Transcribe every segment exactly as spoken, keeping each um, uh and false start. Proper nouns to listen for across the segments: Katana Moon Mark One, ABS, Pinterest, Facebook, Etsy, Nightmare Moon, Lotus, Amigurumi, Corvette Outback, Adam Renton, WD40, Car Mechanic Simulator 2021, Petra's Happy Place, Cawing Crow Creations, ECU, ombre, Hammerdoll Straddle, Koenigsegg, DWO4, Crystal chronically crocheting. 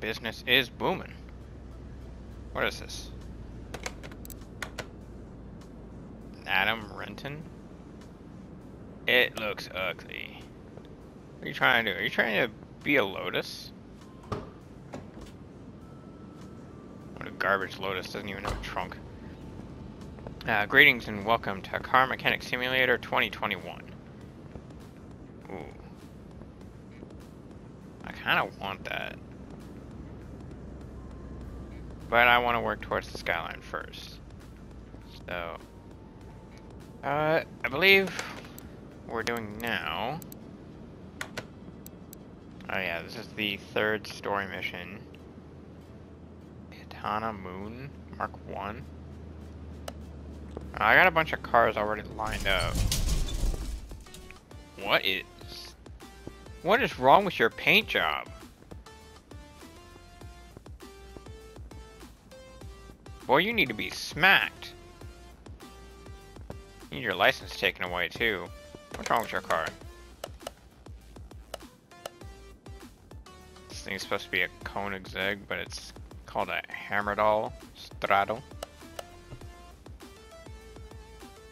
Business is booming. What is this? Adam Renton? It looks ugly. What are you trying to do? Are you trying to be a Lotus? What a garbage Lotus, doesn't even have a trunk. Uh, greetings and welcome to Car Mechanic Simulator twenty twenty-one. Ooh. I kind of want that. But I want to work towards the skyline first. So, uh, I believe what we're doing now. Oh yeah, this is the third story mission. Katana Moon Mark One. I got a bunch of cars already lined up. What is... What is wrong with your paint job? Boy, you need to be smacked. You need your license taken away, too. What's wrong with your car? This thing's supposed to be a Koenigsegg, but it's called a Hammerdoll Straddle.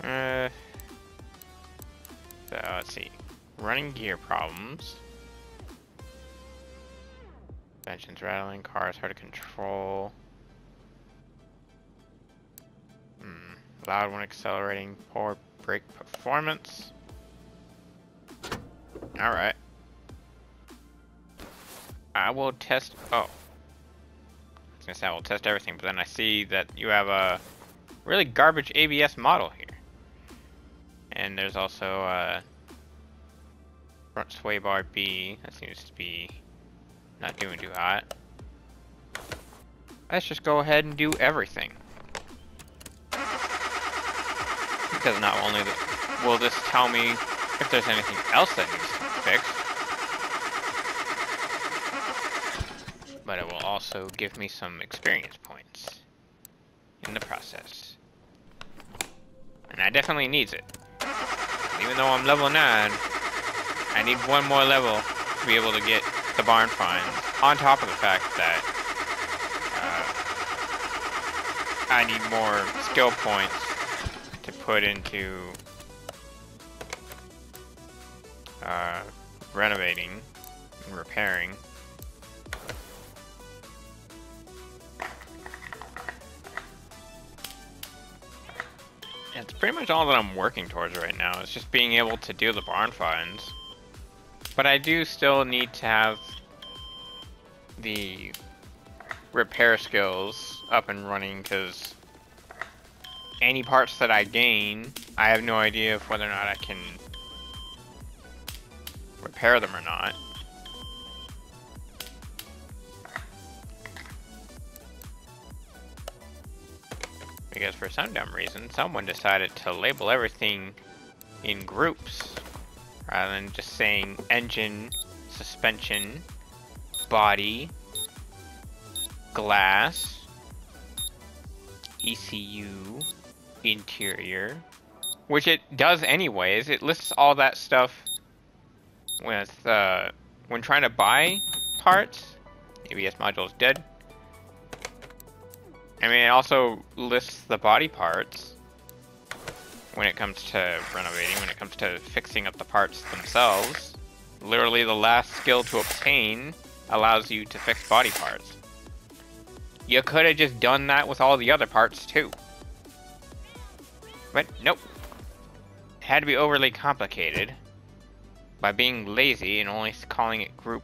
Uh, so let's see, running gear problems, suspension's rattling, cars hard to control, hmm, loud when accelerating, poor brake performance. All right, I will test. Oh, I was gonna say I will test everything, but then I see that you have a really garbage A B S model here. And there's also uh, front sway bar B. That seems to be not doing too hot. Let's just go ahead and do everything. Because not only will this tell me if there's anything else that needs to be fixed, but it will also give me some experience points in the process. And I definitely need it. Even though I'm level nine, I need one more level to be able to get the barn find. On top of the fact that uh, I need more skill points to put into uh, renovating and repairing. It's pretty much all that I'm working towards right now. It's just being able to do the barn finds. But I do still need to have the repair skills up and running, because any parts that I gain, I have no idea of whether or not I can repair them or not. Because for some dumb reason, someone decided to label everything in groups, rather than just saying engine, suspension, body, glass, E C U, interior, which it does anyways. It lists all that stuff with, uh, when trying to buy parts. A B S module is dead. I mean, it also lists the body parts when it comes to renovating, when it comes to fixing up the parts themselves. Literally, the last skill to obtain allows you to fix body parts. You could have just done that with all the other parts, too. But, nope. It had to be overly complicated by being lazy and only calling it group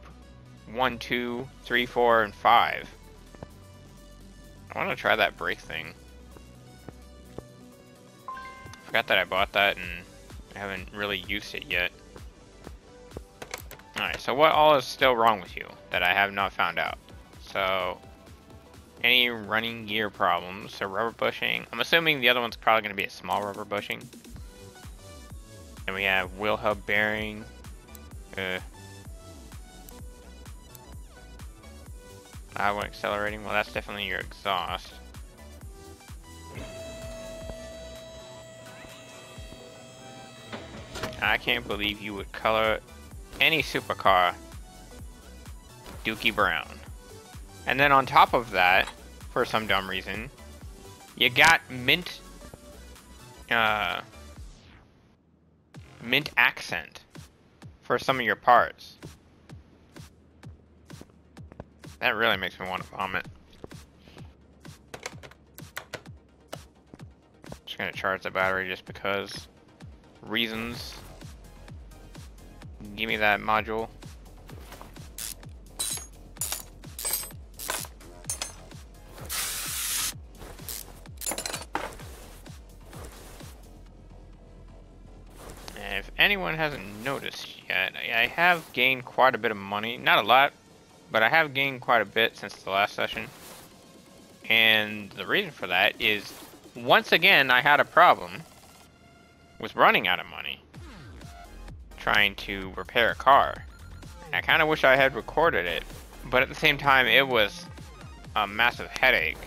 one, two, three, four, and five. I want to try that brake thing. Forgot that I bought that and I haven't really used it yet. Alright, so what all is still wrong with you that I have not found out? So, any running gear problems? So rubber bushing. I'm assuming the other one's probably going to be a small rubber bushing. And we have wheel hub bearing. Uh, I went accelerating. Well, that's definitely your exhaust. I can't believe you would color any supercar dookie brown. And then on top of that, for some dumb reason, you got mint, uh, mint accent for some of your parts. That really makes me want to vomit. Just gonna charge the battery just because reasons. Give me that module. And if anyone hasn't noticed yet, I have gained quite a bit of money. Not a lot, but I have gained quite a bit since the last session. And the reason for that is, once again, I had a problem with running out of money trying to repair a car. And I kind of wish I had recorded it, but at the same time it was a massive headache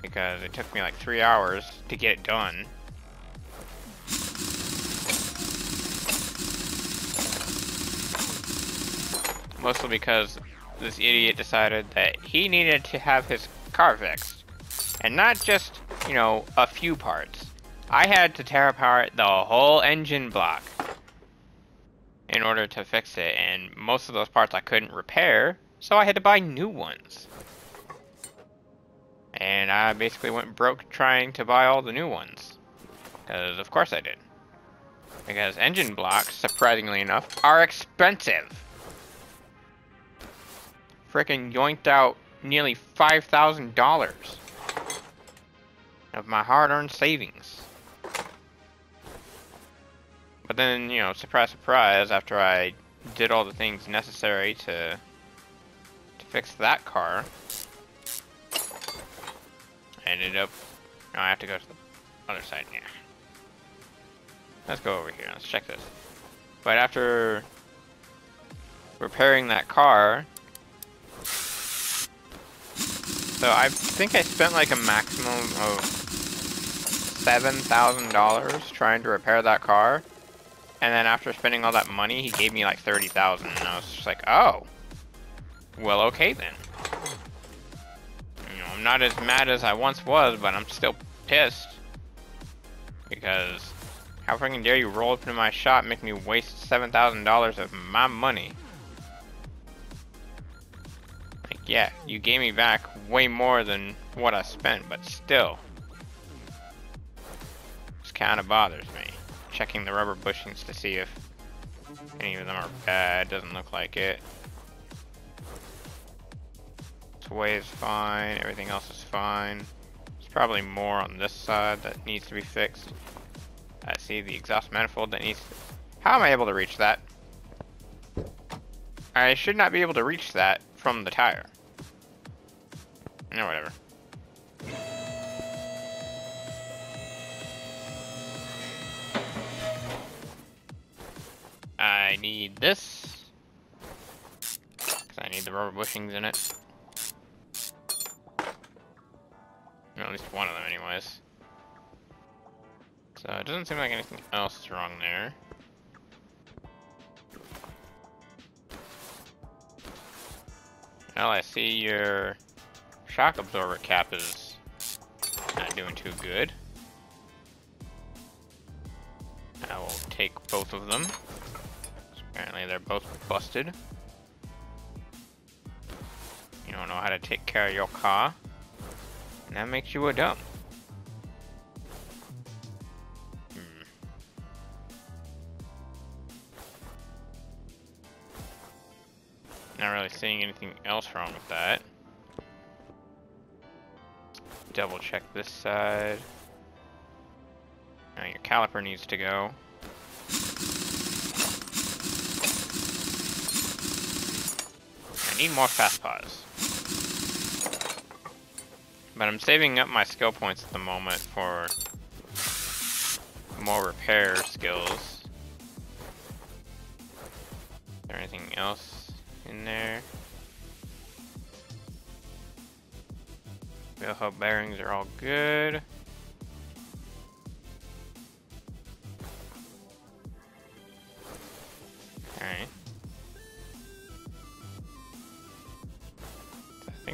because it took me like three hours to get it done. Mostly because this idiot decided that he needed to have his car fixed, and not just, you know, a few parts. I had to tear apart the whole engine block in order to fix it, and most of those parts I couldn't repair, so I had to buy new ones. And I basically went broke trying to buy all the new ones, because of course I did. Because engine blocks, surprisingly enough, are expensive. Frickin' yoinked out nearly five thousand dollars of my hard-earned savings. But then, you know, surprise, surprise, after I did all the things necessary to, to fix that car, I ended up... No, I have to go to the other side now. Let's go over here. Let's check this. But after repairing that car... So I think I spent like a maximum of seven thousand dollars trying to repair that car. And then after spending all that money, he gave me like thirty thousand dollars, and I was just like, oh, well, okay then. You know, I'm not as mad as I once was, but I'm still pissed. Because how freaking dare you roll up into my shop and make me waste seven thousand dollars of my money. Like, yeah, you gave me back way more than what I spent, but still. This kind of bothers me. Checking the rubber bushings to see if any of them are bad. Doesn't look like it. Sway is fine. Everything else is fine. There's probably more on this side that needs to be fixed. I see the exhaust manifold that needs to... How am I able to reach that? I should not be able to reach that from the tire. No, whatever. I need this, because I need the rubber bushings in it. Well, at least one of them anyways. So it doesn't seem like anything else is wrong there. Well, I see your shock absorber cap is not doing too good. I will take both of them. Apparently they're both busted. You don't know how to take care of your car, and that makes you a dumb. Hmm. Not really seeing anything else wrong with that. Double check this side. Now your caliper needs to go. I need more fast paws. But I'm saving up my skill points at the moment for more repair skills. Is there anything else in there? Wheel hub bearings are all good. Alright.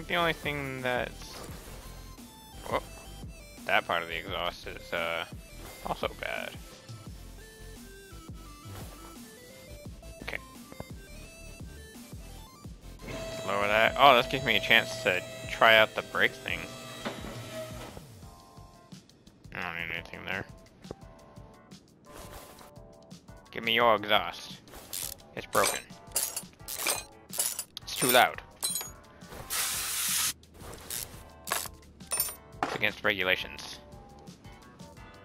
think the only thing that's... Whoop. That part of the exhaust is uh, also bad. Okay. Lower that. Oh, this gives me a chance to try out the brake thing. I don't need anything there. Give me your exhaust. It's broken. It's too loud. It's against regulations.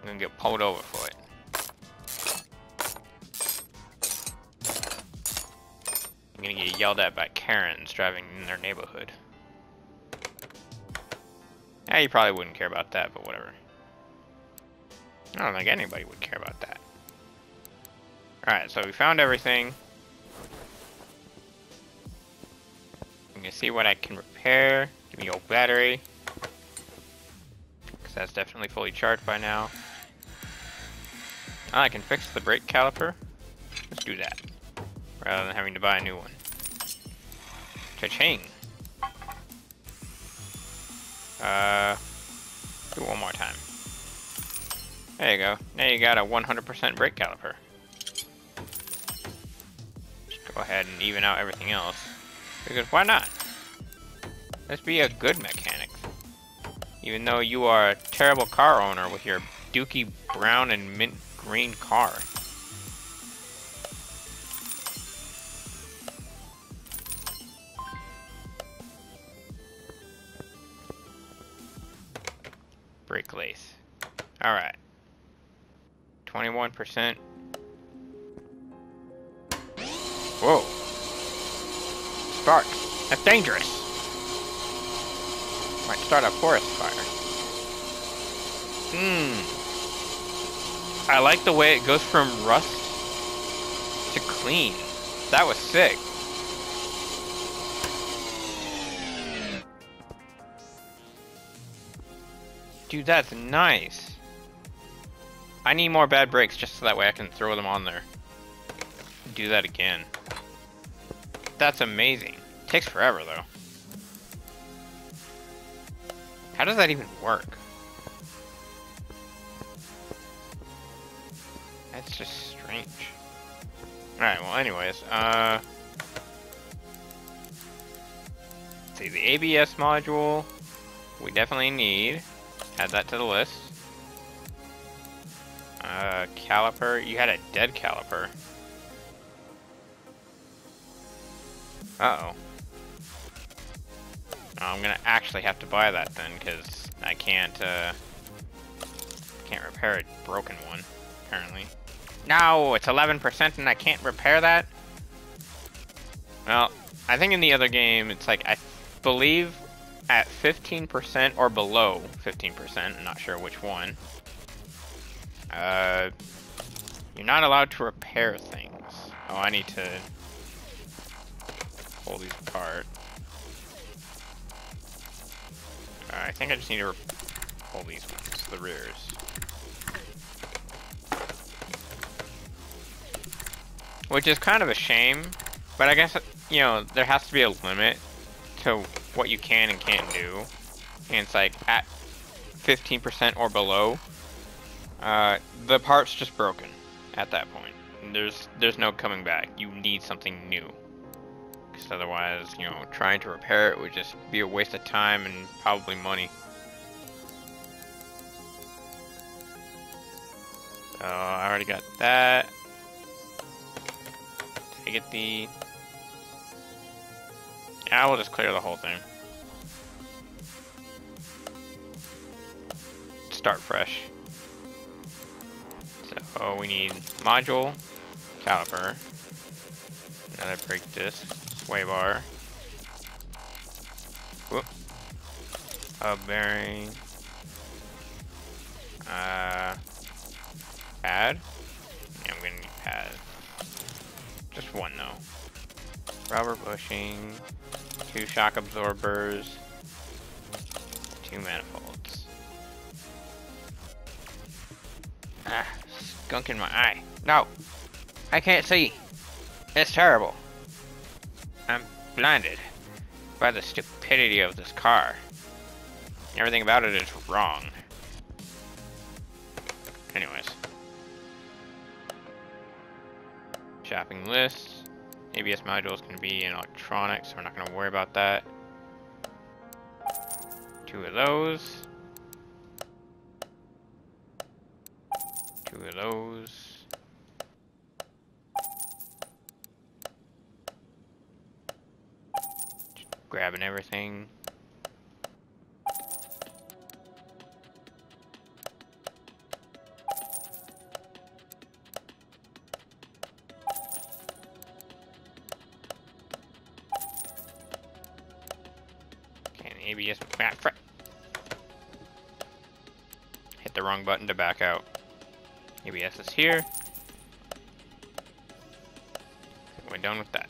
I'm gonna get pulled over for it. I'm gonna get yelled at by Karens driving in their neighborhood. Yeah, you probably wouldn't care about that, but whatever. I don't think anybody would care about that. Alright, so we found everything. I'm gonna see what I can repair. Give me your battery. Because that's definitely fully charged by now. Ah, I can fix the brake caliper. Let's do that. Rather than having to buy a new one. Cha-ching! Uh, do it one more time. There you go. Now you got a one hundred percent brake caliper. Just go ahead and even out everything else. Because why not? Let's be a good mechanic. Even though you are a terrible car owner with your dookie brown and mint green car. Brake lace. Alright. twenty-one percent. Whoa. Sparks. That's dangerous. Might start a forest fire. Hmm. I like the way it goes from rust to clean. That was sick. Dude, that's nice. I need more bad brakes just so that way I can throw them on there. Do that again. That's amazing. Takes forever though. How does that even work? That's just strange. Alright, well anyways, uh... let's see, the A B S module we definitely need. Add that to the list. Uh, caliper. You had a dead caliper. Uh-oh. I'm gonna actually have to buy that then, because I can't, uh... can't repair a broken one, apparently. No! It's eleven percent and I can't repair that? Well, I think in the other game, it's like, I believe at fifteen percent or below fifteen percent, I'm not sure which one. Uh, you're not allowed to repair things. Oh, I need to pull these apart. Uh, I think I just need to pull these ones, the rears. Which is kind of a shame, but I guess, you know, there has to be a limit to what you can and can't do. And it's like at fifteen percent or below. Uh, the part's just broken at that point. There's there's no coming back. You need something new. Because otherwise, you know, trying to repair it would just be a waste of time and probably money. Oh, uh, I already got that. Did I get the... Yeah, we'll just clear the whole thing. Start fresh. Oh, we need module, caliper, another brake disc, sway bar, whoop, hub bearing, uh, pad, yeah, I'm gonna need pad, just one though, rubber bushing, two shock absorbers, two manifolds. Ah. Gunk in my eye. No! I can't see! It's terrible. I'm blinded. by the stupidity of this car. Everything about it is wrong. Anyways. Shopping lists. A B S module is going to be in electronics, so we're not going to worry about that. Two of those. Two of those. Just grabbing everything. A B S back front. Hit the wrong button to back out. A B S is here. We're done with that.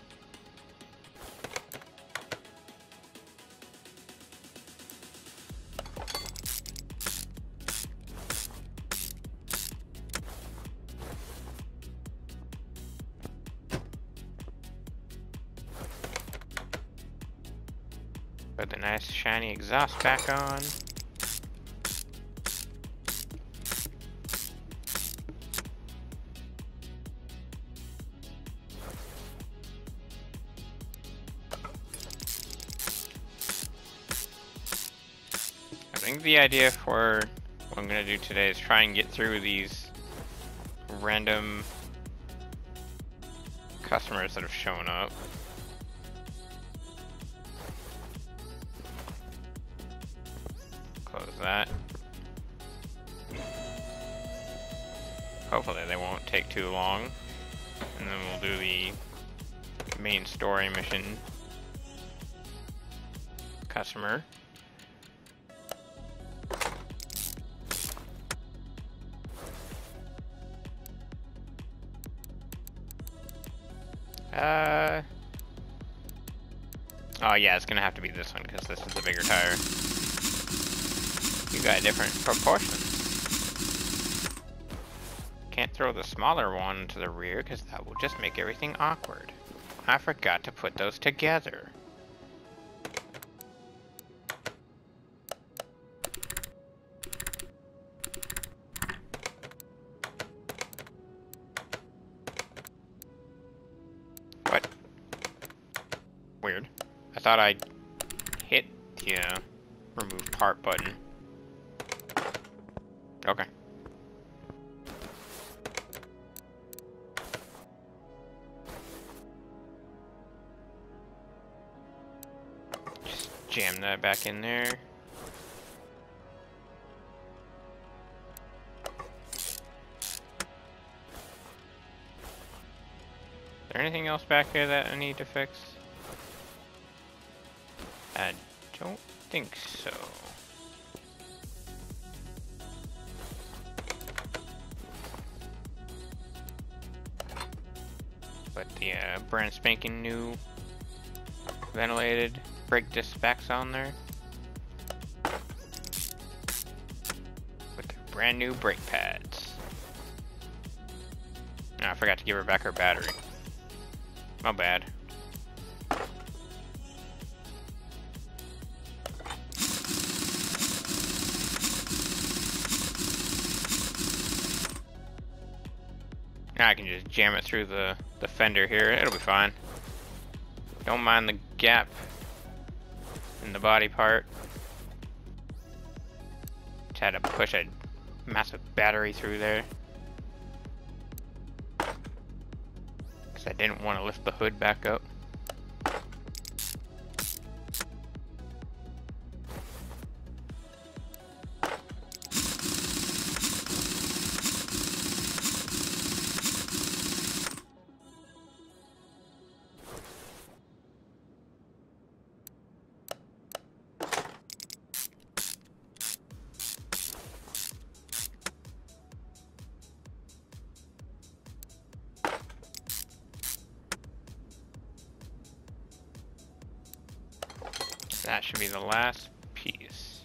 Put the nice shiny exhaust back on. I think the idea for what I'm going to do today is try and get through these random customers that have shown up. That. Hopefully they won't take too long, and then we'll do the main story mission customer. Uh, oh yeah, it's gonna have to be this one because this is the bigger tire. You got different proportions. Can't throw the smaller one to the rear because that will just make everything awkward. I forgot to put those together. What? Weird. I thought I hit the uh, remove part button. Okay. Just jam that back in there. Is there anything else back here that I need to fix? I don't think so. But the uh, brand spanking new ventilated brake disc backs on there. With the brand new brake pads. Oh, I forgot to give her back her battery. My bad. Now I can just jam it through the, the fender here. It'll be fine. Don't mind the gap in the body part. Just had to push a massive battery through there. Because I didn't want to lift the hood back up. That should be the last piece.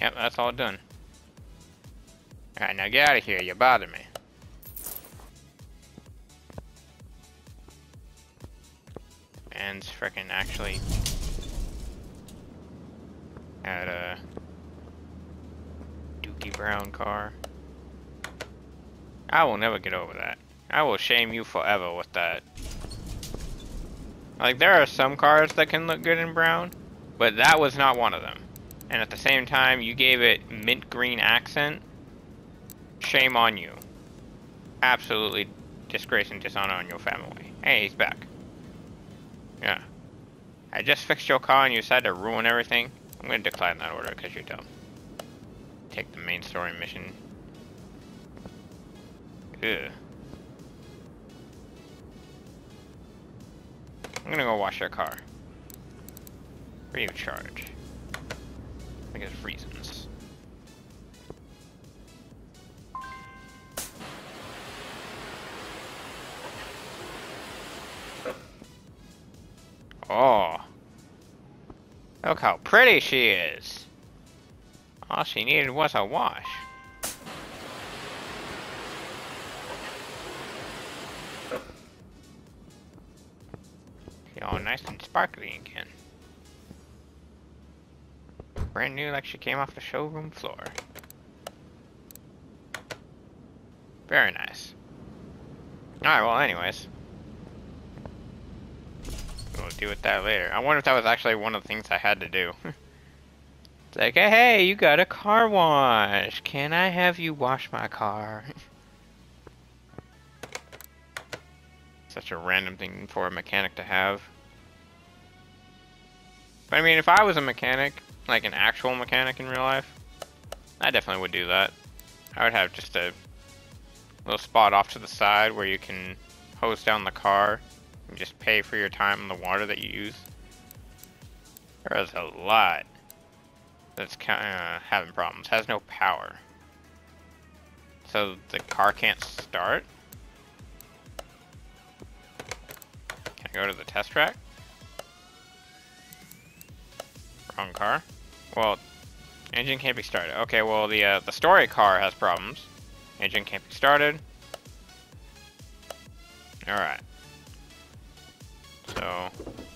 Yep, that's all done. Alright, now get out of here, you bother me. and frickin' actually had a dookie brown car. I will never get over that. I will shame you forever with that. Like, there are some cars that can look good in brown, but that was not one of them. And at the same time, you gave it mint green accent. Shame on you. Absolutely disgrace and dishonor on your family. Hey, he's back. Yeah. I just fixed your car and you decided to ruin everything. I'm gonna decline that order because you're dumb. Take the main story mission. Ugh. I'm gonna go wash your car. Recharge. Because reasons. Oh. Look how pretty she is. All she needed was a wash. All nice and sparkly again. Brand new like she came off the showroom floor. Very nice. Alright, well anyways. We'll deal with that later. I wonder if that was actually one of the things I had to do. It's like, hey, you got a car wash. Can I have you wash my car? Such a random thing for a mechanic to have. But I mean, if I was a mechanic, like an actual mechanic in real life, I definitely would do that. I would have just a little spot off to the side where you can hose down the car and just pay for your time and the water that you use. There's a lot that's kind of having problems. Has no power. So the car can't start. Can I go to the test track? Wrong car. Well, engine can't be started. Okay, well the uh, the story car has problems. Engine can't be started. All right. So,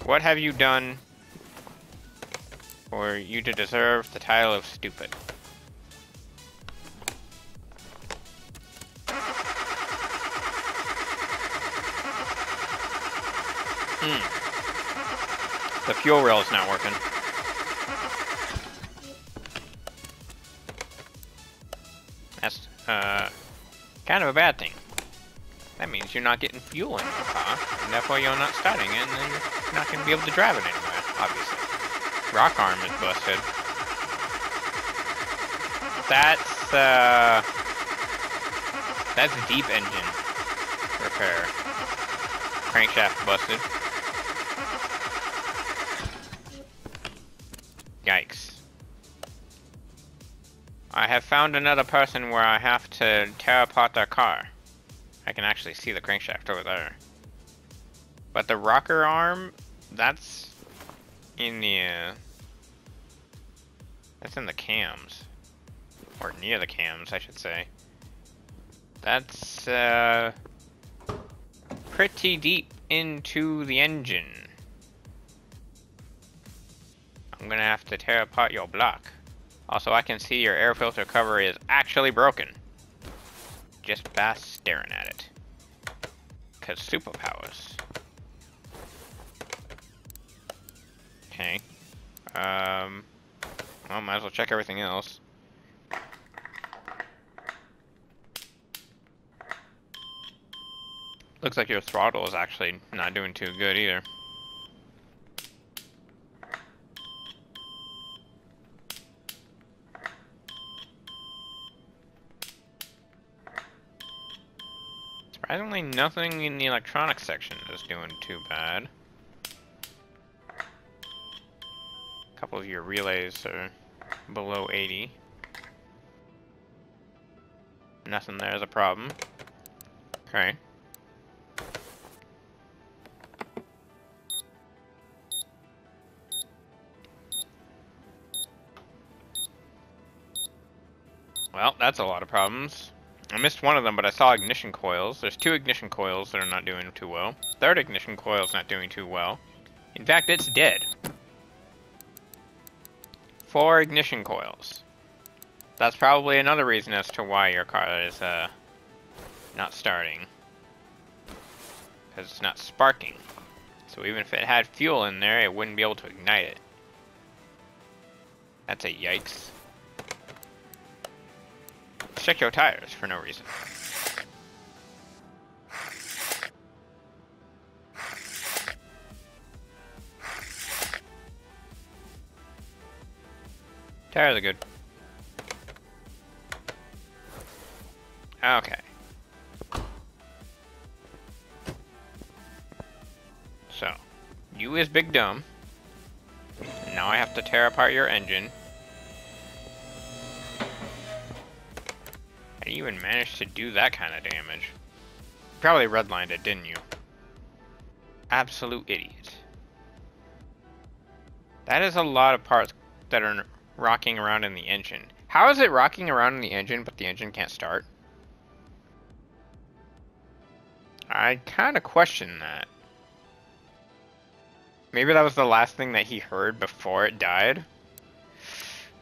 what have you done for you to deserve the title of stupid? Hmm. The fuel rail is not working. That's uh, kind of a bad thing. That means you're not getting fuel in your car, and therefore you're not starting it, and then you're not going to be able to drive it anywhere, obviously. Rock arm is busted. That's, uh, that's deep engine repair. Crankshaft busted. Yikes. I have found another person where I have to tear apart their car. I can actually see the crankshaft over there. But the rocker arm, that's in the, uh, that's in the cams. Or near the cams, I should say. That's, uh, pretty deep into the engine. I'm gonna have to tear apart your block. Also, I can see your air filter cover is actually broken. Just by staring at it. Because superpowers. Okay. Um, well, might as well check everything else. Looks like your throttle is actually not doing too good either. Surprisingly, nothing in the electronics section is doing too bad. A couple of your relays are below eighty. Nothing there is a problem. Okay. Well, that's a lot of problems. I missed one of them, but I saw ignition coils. There's two ignition coils that are not doing too well. Third ignition coil's not doing too well. In fact, it's dead. Four ignition coils. That's probably another reason as to why your car is uh, not starting. Because it's not sparking. So even if it had fuel in there, it wouldn't be able to ignite it. That's a yikes. Check your tires for no reason. Tires are good. Okay. So, you is big dumb. Now I have to tear apart your engine. I even managed to do that kind of damage. You probably redlined it, didn't you? Absolute idiot. That is a lot of parts that are rocking around in the engine. How is it rocking around in the engine, but the engine can't start? I kind of question that. Maybe that was the last thing that he heard before it died?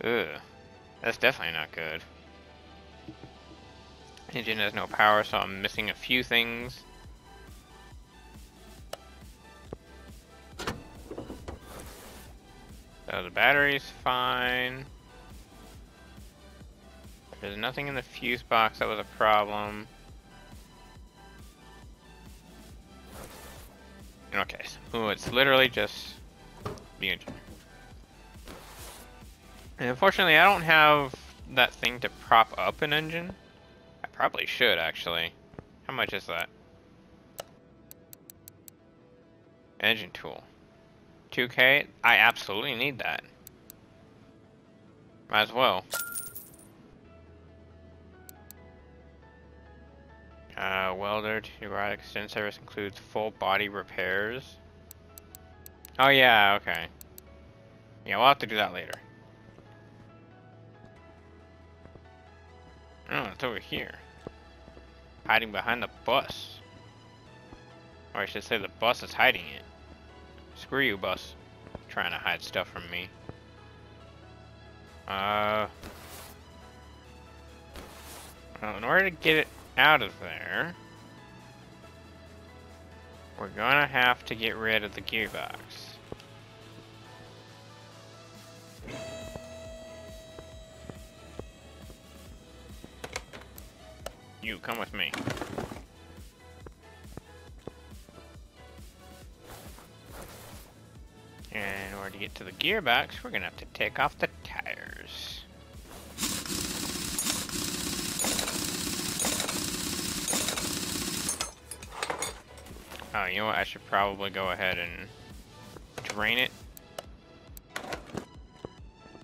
Ugh. That's definitely not good. Engine has no power, so I'm missing a few things. So the battery's fine. There's nothing in the fuse box that was a problem. Okay, so it's literally just the engine. And unfortunately, I don't have that thing to prop up an engine. I probably should, actually. How much is that? Engine tool. two K? I absolutely need that. Might as well. Uh, welder to rod extend service includes full body repairs. Oh yeah, okay. Yeah, we'll have to do that later. Oh, it's over here. Hiding behind the bus. Or I should say the bus is hiding it. Screw you, bus. Trying to hide stuff from me. Uh... Well, in order to get it out of there, we're gonna have to get rid of the gearbox. You come with me. And in order to get to the gearbox, we're gonna have to take off the tires. Oh, you know what? I should probably go ahead and drain it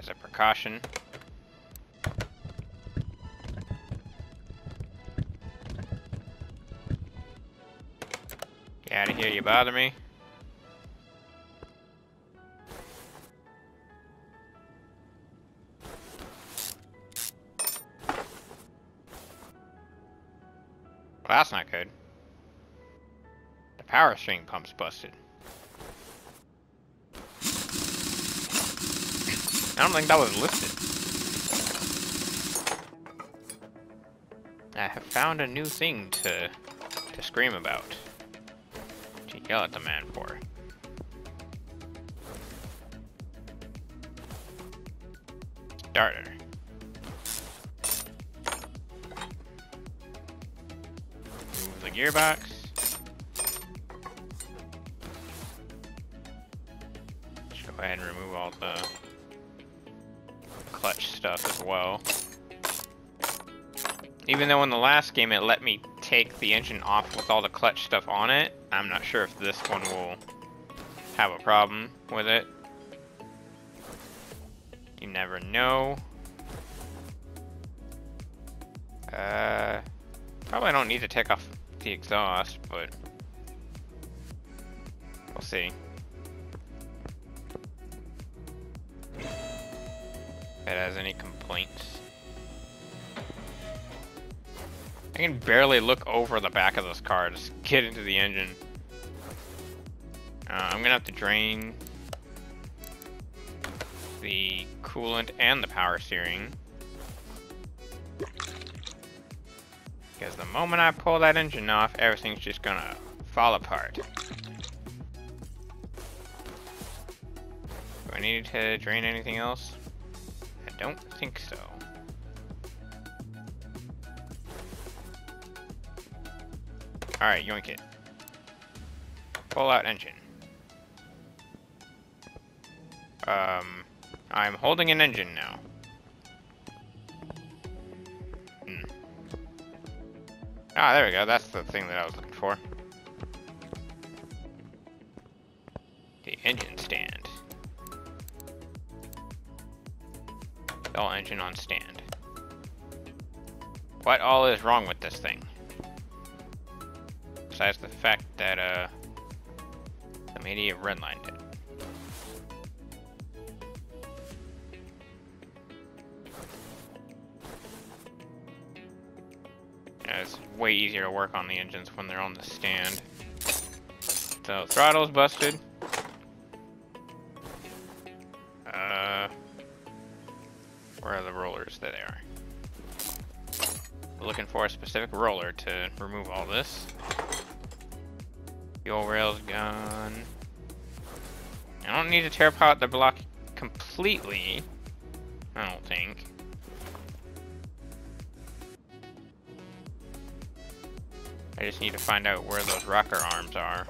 as a precaution. Get out of here, you bother me. Well, that's not good. Power string pump's busted. I don't think that was listed. I have found a new thing to to scream about. To yell at the man for. Starter. Move the gearbox. Go ahead and remove all the clutch stuff as well. Even though in the last game it let me take the engine off with all the clutch stuff on it, I'm not sure if this one will have a problem with it. You never know. Uh, probably don't need to take off the exhaust, but we'll see. It has any complaints. I can barely look over the back of this car, just get into the engine. Uh, I'm gonna have to drain the coolant and the power steering, because the moment I pull that engine off, everything's just gonna fall apart. Do I need to drain anything else? I don't think so. Alright, yoink it. Pull out engine. Um, I'm holding an engine now. Hmm. Ah, there we go. That's the thing that I was looking for. The engine stand. All engine on stand. What all is wrong with this thing? Besides the fact that, uh, some idiot redlined it. Yeah, it's way easier to work on the engines when they're on the stand. So, throttle's busted. Uh, where are the rollers? There they are. We're looking for a specific roller to remove all this. Fuel rail's gone. I don't need to tear apart the block completely, I don't think. I just need to find out where those rocker arms are.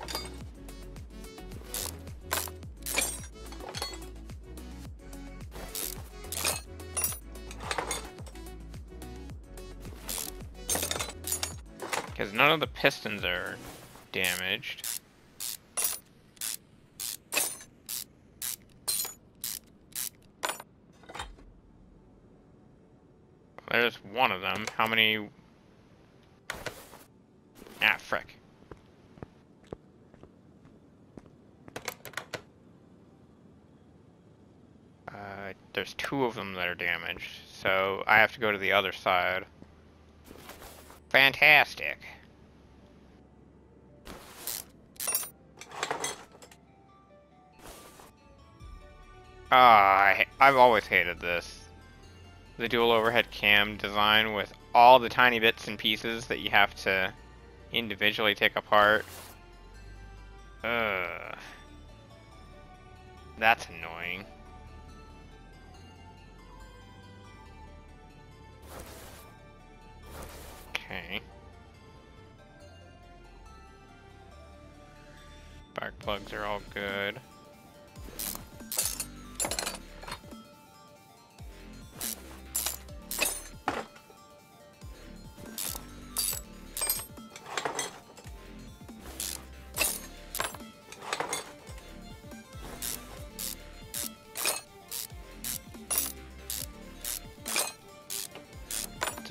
Because none of the pistons are damaged. There's one of them. How many? Ah, frick. Uh, there's two of them that are damaged, so I have to go to the other side. Fantastic. Ah, I, I've always hated this. The dual overhead cam design with all the tiny bits and pieces that you have to individually take apart. Ugh. That's annoying. Okay. Spark plugs are all good.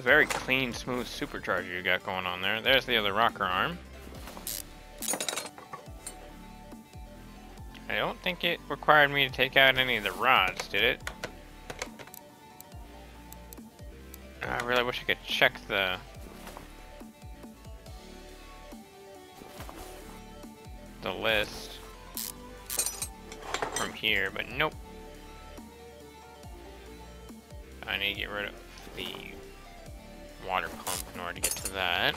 Very clean, smooth supercharger you got going on there. There's the other rocker arm. I don't think it required me to take out any of the rods, did it? I really wish I could check the... the list from here, but nope. I need to get rid of the water pump in order to get to that.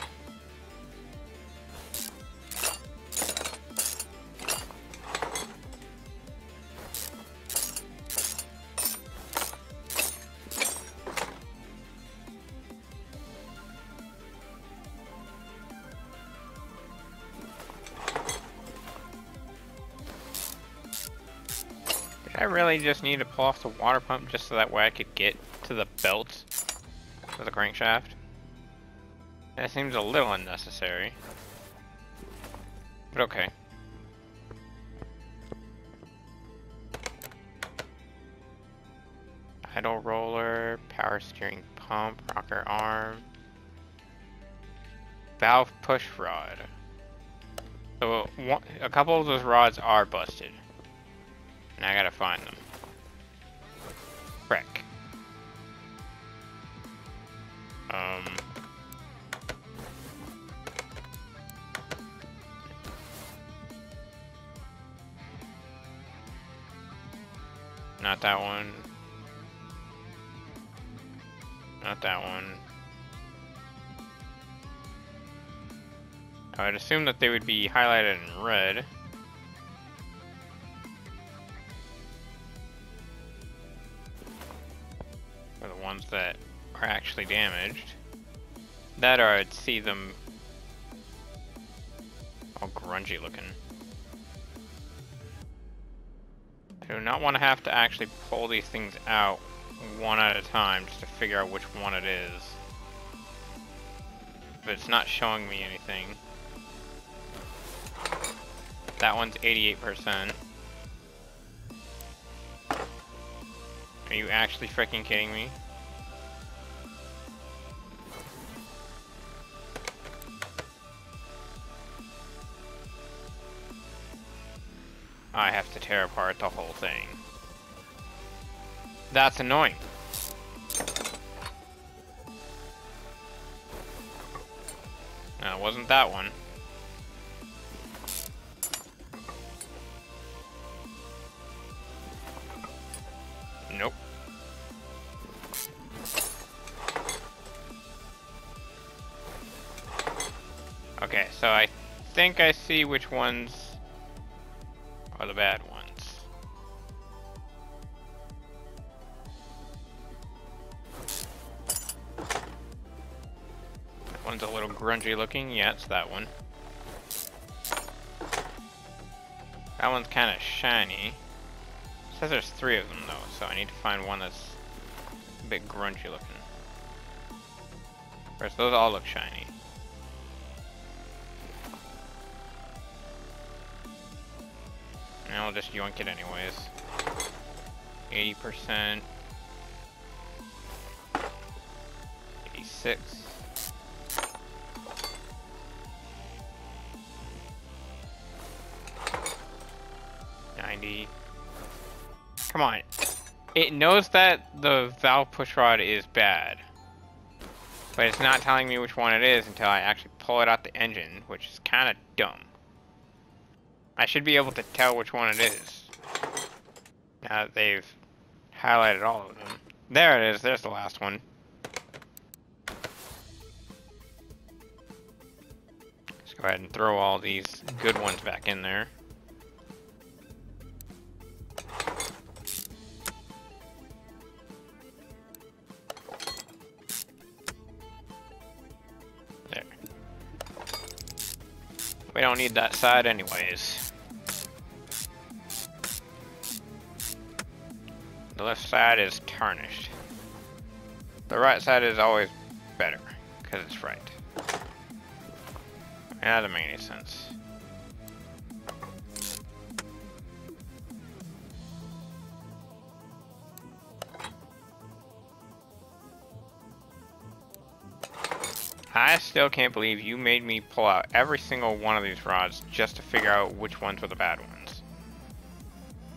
Did I really just need to pull off the water pump just so that way I could get to the belt of the crankshaft? That seems a little unnecessary, but okay. Idle roller, power steering pump, rocker arm, valve push rod. So one, a couple of those rods are busted, and I gotta find them. Frick. Um... Not that one. Not that one. I would assume that they would be highlighted in red. Or the ones that are actually damaged. That or I'd see them all grungy looking. I do not want to have to actually pull these things out one at a time just to figure out which one it is. But it's not showing me anything. That one's eighty-eight percent. Are you actually freaking kidding me? I have to tear apart the whole thing. That's annoying. No, it wasn't that one. Nope. Okay, so I think I see which ones are the bad ones. That one's a little grungy looking. Yeah, it's that one. That one's kind of shiny. It says there's three of them though, so I need to find one that's a bit grungy looking. First, those all look shiny. And I'll just yoink it anyways. eighty percent. eighty-six. ninety. Come on. It knows that the valve push rod is bad. But it's not telling me which one it is until I actually pull it out the engine, which is kind of dumb. I should be able to tell which one it is. Now that they've highlighted all of them. There it is, there's the last one. Let's go ahead and throw all these good ones back in there. There. We don't need that side anyways. The left side is tarnished. The right side is always better, because it's right. That doesn't make any sense. I still can't believe you made me pull out every single one of these rods just to figure out which ones were the bad ones.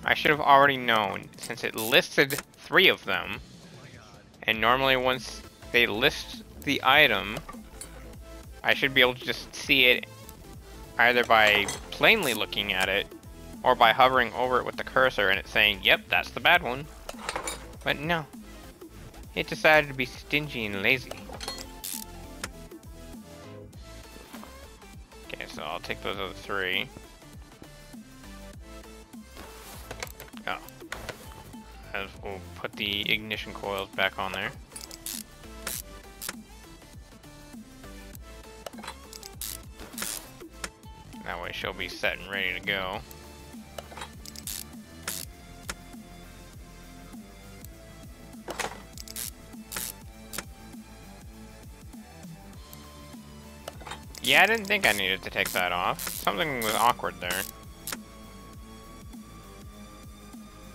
I should have already known, since it listed three of them, and normally once they list the item, I should be able to just see it either by plainly looking at it, or by hovering over it with the cursor and it saying, yep, that's the bad one. But no, it decided to be stingy and lazy. Okay, so I'll take those other three. Oh. As we'll put the ignition coils back on there. That way she'll be set and ready to go. Yeah, I didn't think I needed to take that off. Something was awkward there.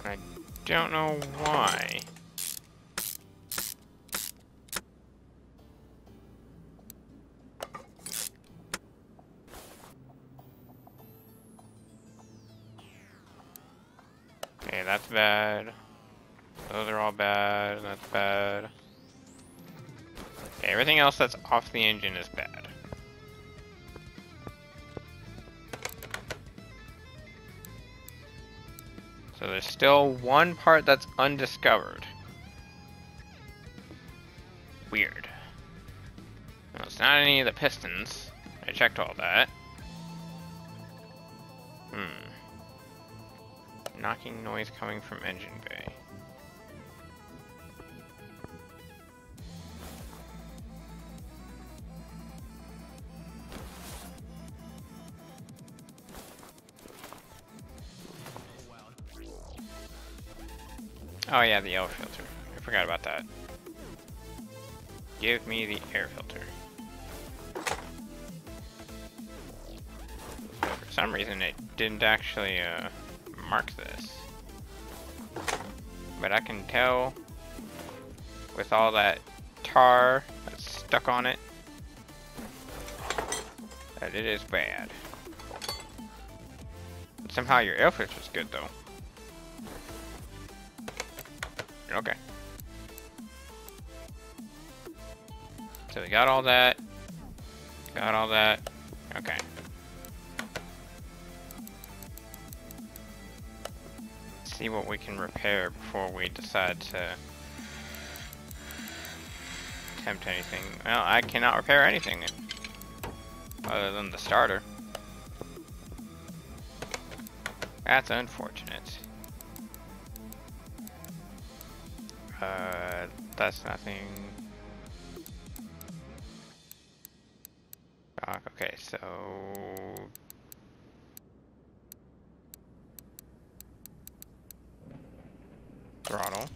I don't know why. Okay, that's bad. Those are all bad, and that's bad. Okay, everything else that's off the engine is bad. So there's still one part that's undiscovered. Weird. No, it's not any of the pistons. I checked all that. Hmm. Knocking noise coming from engine bay. Oh yeah, the yellow filter. I forgot about that. Give me the air filter. So for some reason it didn't actually uh, mark this. But I can tell with all that tar that's stuck on it that it is bad. But somehow your air filter is good though. Okay. So we got all that. Got all that. Okay. Let's see what we can repair before we decide to attempt anything. Well, I cannot repair anything other than the starter. That's unfortunate. Uh, that's nothing. Uh, okay, so throttle.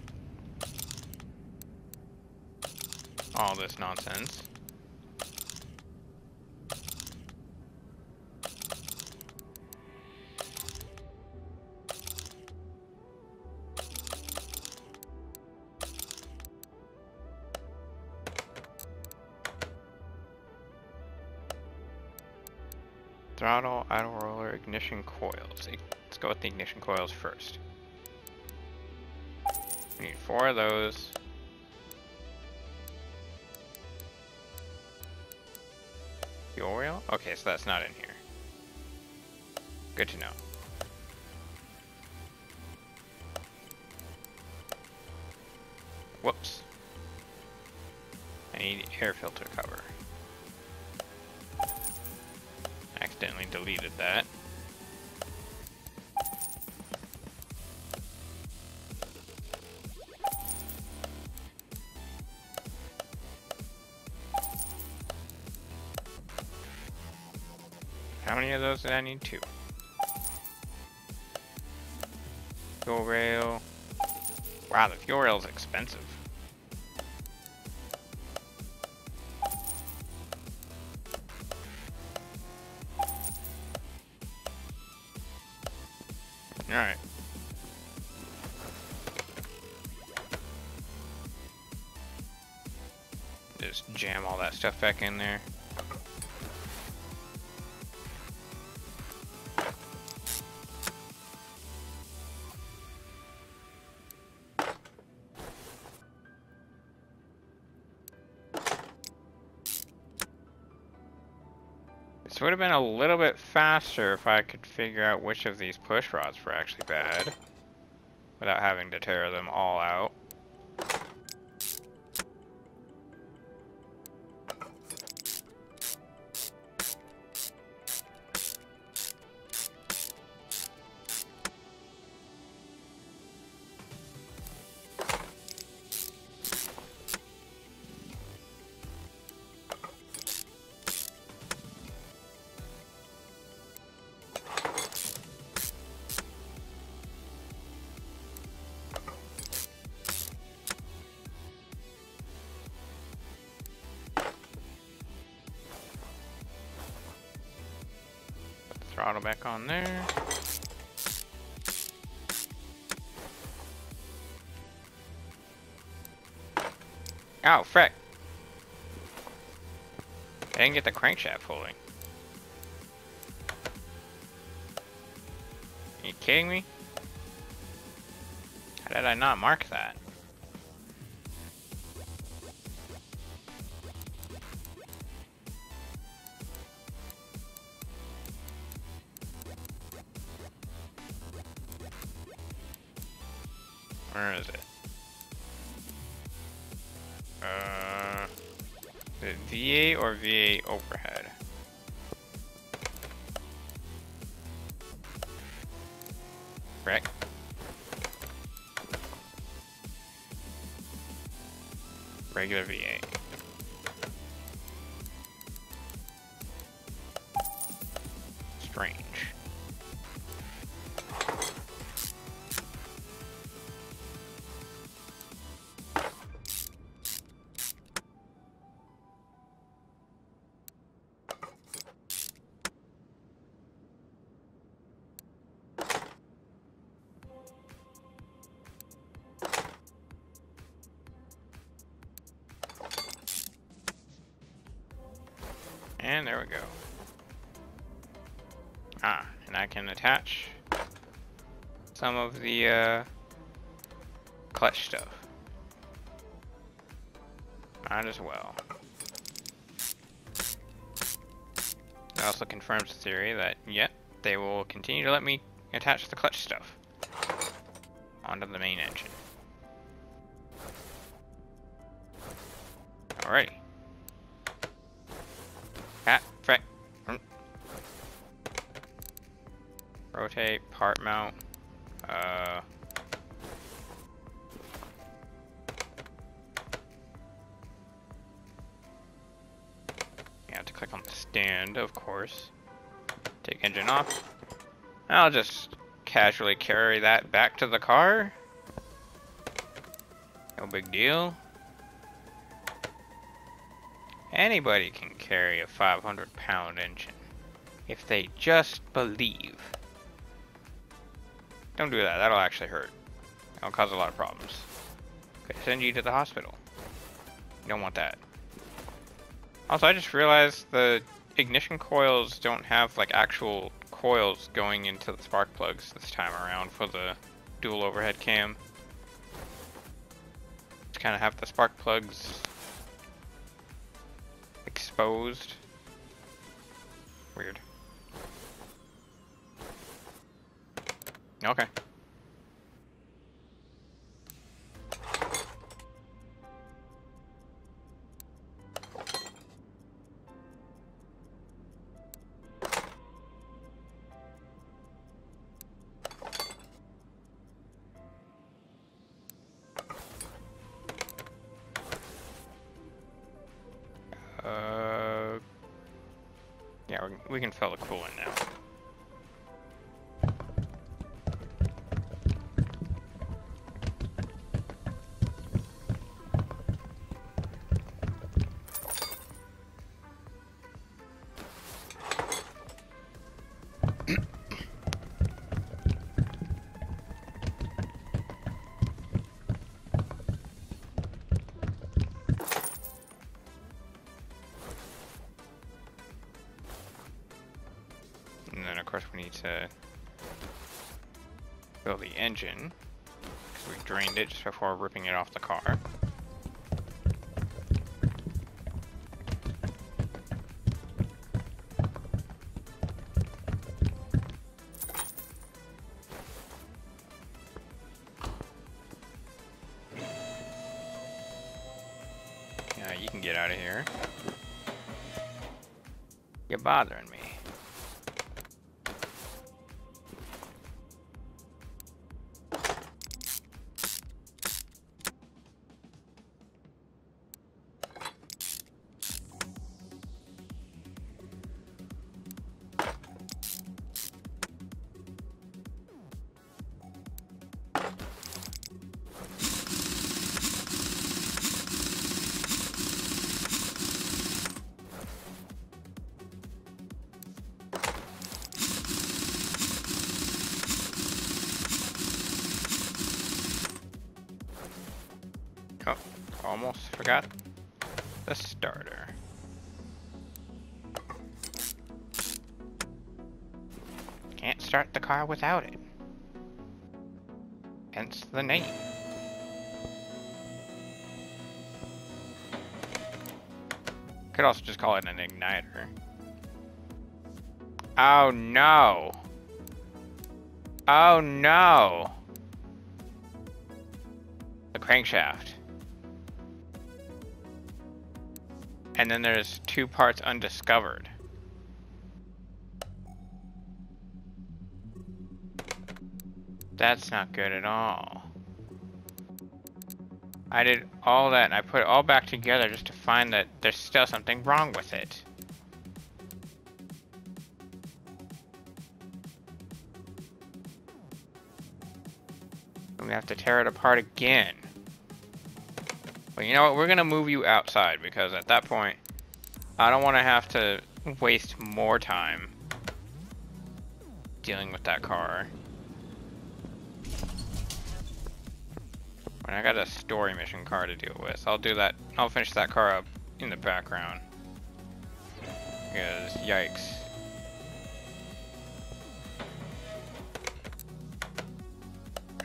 All this nonsense. Throttle, idle roller, ignition coils. Let's go with the ignition coils first. We need four of those. Fuel oil? Okay, so that's not in here. Good to know. Whoops. I need air filter cover. Accidentally deleted that. How many of those did I need? Two. Fuel rail. Wow, the fuel rail is expensive. Alright. Just jam all that stuff back in there. This would have been a little bit faster if I could figure out which of these push rods were actually bad without having to tear them all out. Throttle back on there. Ow, frick. I didn't get the crankshaft pulling. Are you kidding me? How did I not mark that? Where is it? Uh, is it V eight or V eight overhead? Correct. Regular V eight. Strange. And there we go. Ah, and I can attach some of the uh, clutch stuff. Might as well. It also confirms the theory that, yep, they will continue to let me attach the clutch stuff onto the main engine. Alrighty. Rotate, part mount, uh, you have to click on the stand, of course, take engine off, and I'll just casually carry that back to the car, no big deal. Anybody can carry a five hundred pound engine, if they just believe. Don't do that, that'll actually hurt. That'll cause a lot of problems. Could send you to the hospital. You don't want that. Also, I just realized the ignition coils don't have like actual coils going into the spark plugs this time around for the dual overhead cam. Just kind of have the spark plugs exposed. Weird. Okay. Uh, yeah, we can fill the coolant now. To fill the engine because we drained it just before ripping it off the car. Now you can get out of here. You're bothering me. Oh, almost forgot the starter. Can't start the car without it. Hence the name. Could also just call it an igniter. Oh no! Oh no! crankshaft. And then there's two parts undiscovered. That's not good at all. I did all that and I put it all back together just to find that there's still something wrong with it. We have to tear it apart again. Well, you know what? We're gonna move you outside because at that point, I don't want to have to waste more time dealing with that car. When I got a story mission car to deal with, I'll do that. I'll finish that car up in the background. Because yikes.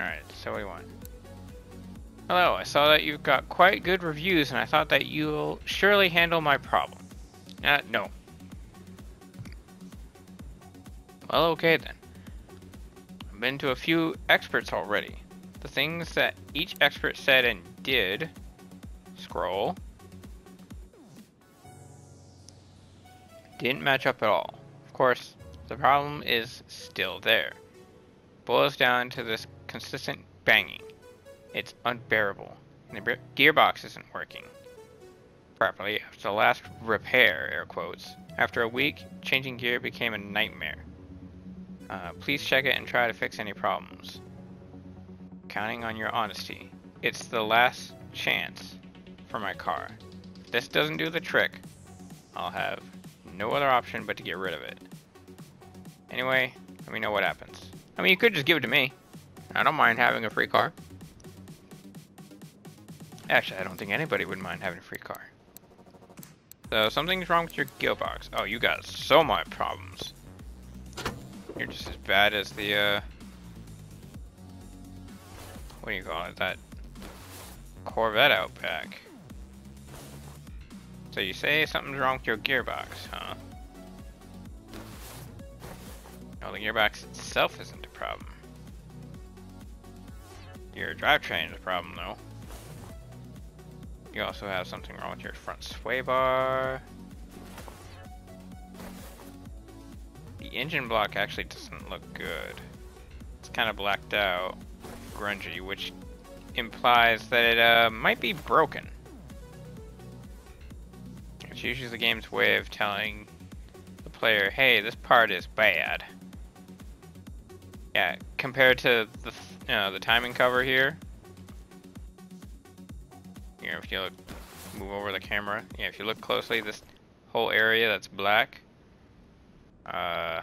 Alright, so what do you want? Hello, I saw that you've got quite good reviews and I thought that you'll surely handle my problem. Uh, no. Well, okay then. I've been to a few experts already. The things that each expert said and did. Scroll. Didn't match up at all. Of course, the problem is still there. Boils down to this consistent banging. It's unbearable, and the gearbox isn't working properly after the last repair, air quotes. After a week, changing gear became a nightmare. Uh, please check it and try to fix any problems. Counting on your honesty. It's the last chance for my car. If this doesn't do the trick, I'll have no other option but to get rid of it. Anyway, let me know what happens. I mean, you could just give it to me. I don't mind having a free car. Actually, I don't think anybody would mind having a free car. So, something's wrong with your gearbox. Oh, you got so much problems. You're just as bad as the, uh... what do you call it? That Corvette Outback. So you say something's wrong with your gearbox, huh? No, the gearbox itself isn't a problem. Your drivetrain is a problem, though. You also have something wrong with your front sway bar. The engine block actually doesn't look good. It's kind of blacked out, grungy, which implies that it uh, might be broken. It's usually the game's way of telling the player, hey, this part is bad. Yeah, compared to the you know, the timing cover here. You know, if you look, move over the camera. Yeah, if you look closely, this whole area that's black. Uh,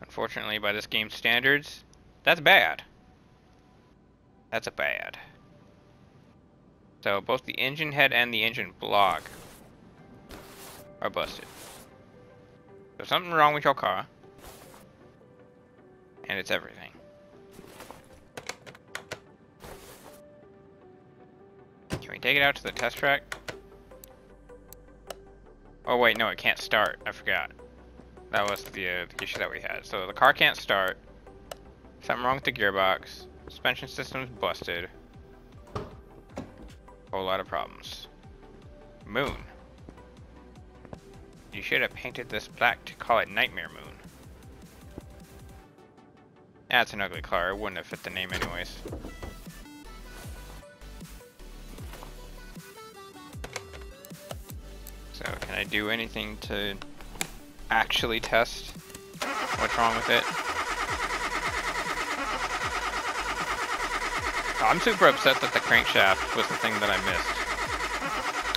unfortunately, by this game's standards, that's bad. That's a bad. So both the engine head and the engine block are busted. There's something wrong with your car, and it's everything. Can we take it out to the test track? Oh wait, no, it can't start. I forgot. That was the, uh, the issue that we had. So the car can't start. Something wrong with the gearbox. Suspension system's busted. Whole lot of problems. Moon. You should have painted this black to call it Nightmare Moon. That's an ugly car. It wouldn't have fit the name anyways. So, can I do anything to actually test what's wrong with it? I'm super upset that the crankshaft was the thing that I missed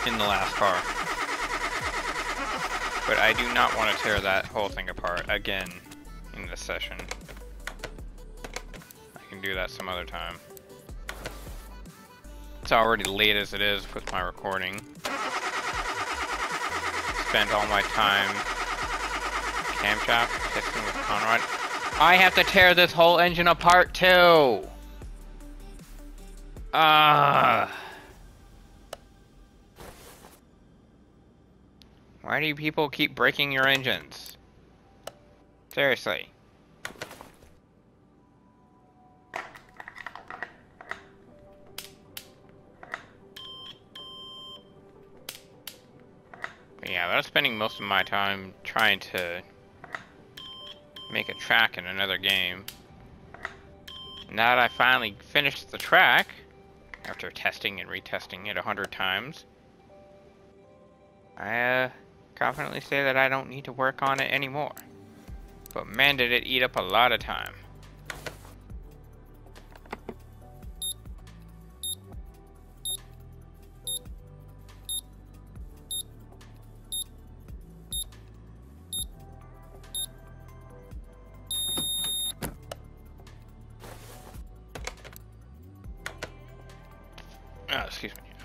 in the last car. But I do not want to tear that whole thing apart again in this session. I can do that some other time. It's already late as it is with my recording. Spend all my time camshaft fixing with Conrad. I have to tear this whole engine apart too. Ah! Uh, why do you people keep breaking your engines? Seriously. I'm spending most of my time trying to make a track in another game. Now that I finally finished the track, after testing and retesting it a hundred times, I uh, confidently say that I don't need to work on it anymore. But man, did it eat up a lot of time.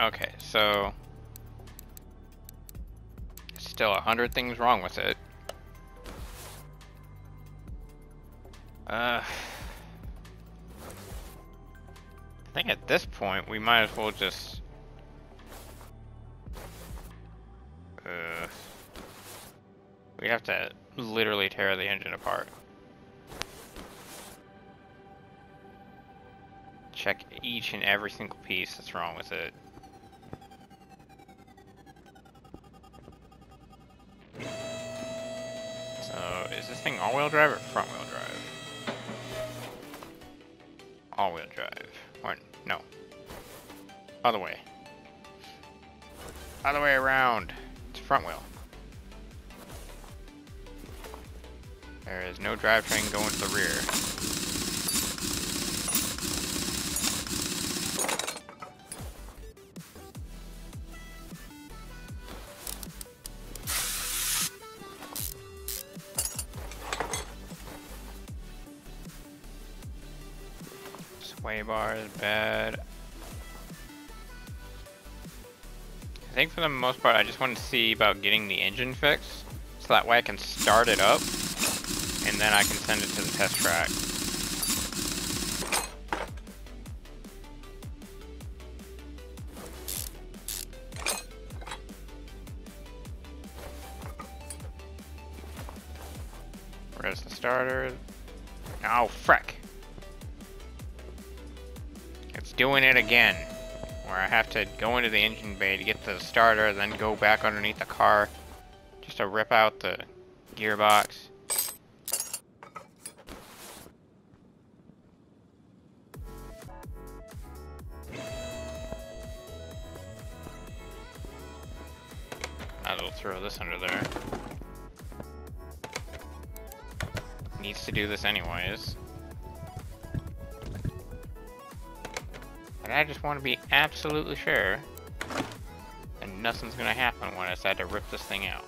Okay, so still a hundred things wrong with it. Uh, I think at this point we might as well just uh, we have to literally tear the engine apart. Check each and every single piece that's wrong with it. So, is this thing all-wheel drive or front-wheel drive? All-wheel drive. Or, no. Other way. Other way around. It's front-wheel. There is no drivetrain going to the rear. Sway bar is bad. I think for the most part I just want to see about getting the engine fixed so that way I can start it up and then I can send it to the test track. Where's the starter? Oh, frick. Doing it again, where I have to go into the engine bay to get the starter, then go back underneath the car just to rip out the gearbox. I'll throw this under there. Needs to do this anyways. I just want to be absolutely sure that nothing's going to happen when I decide to rip this thing out.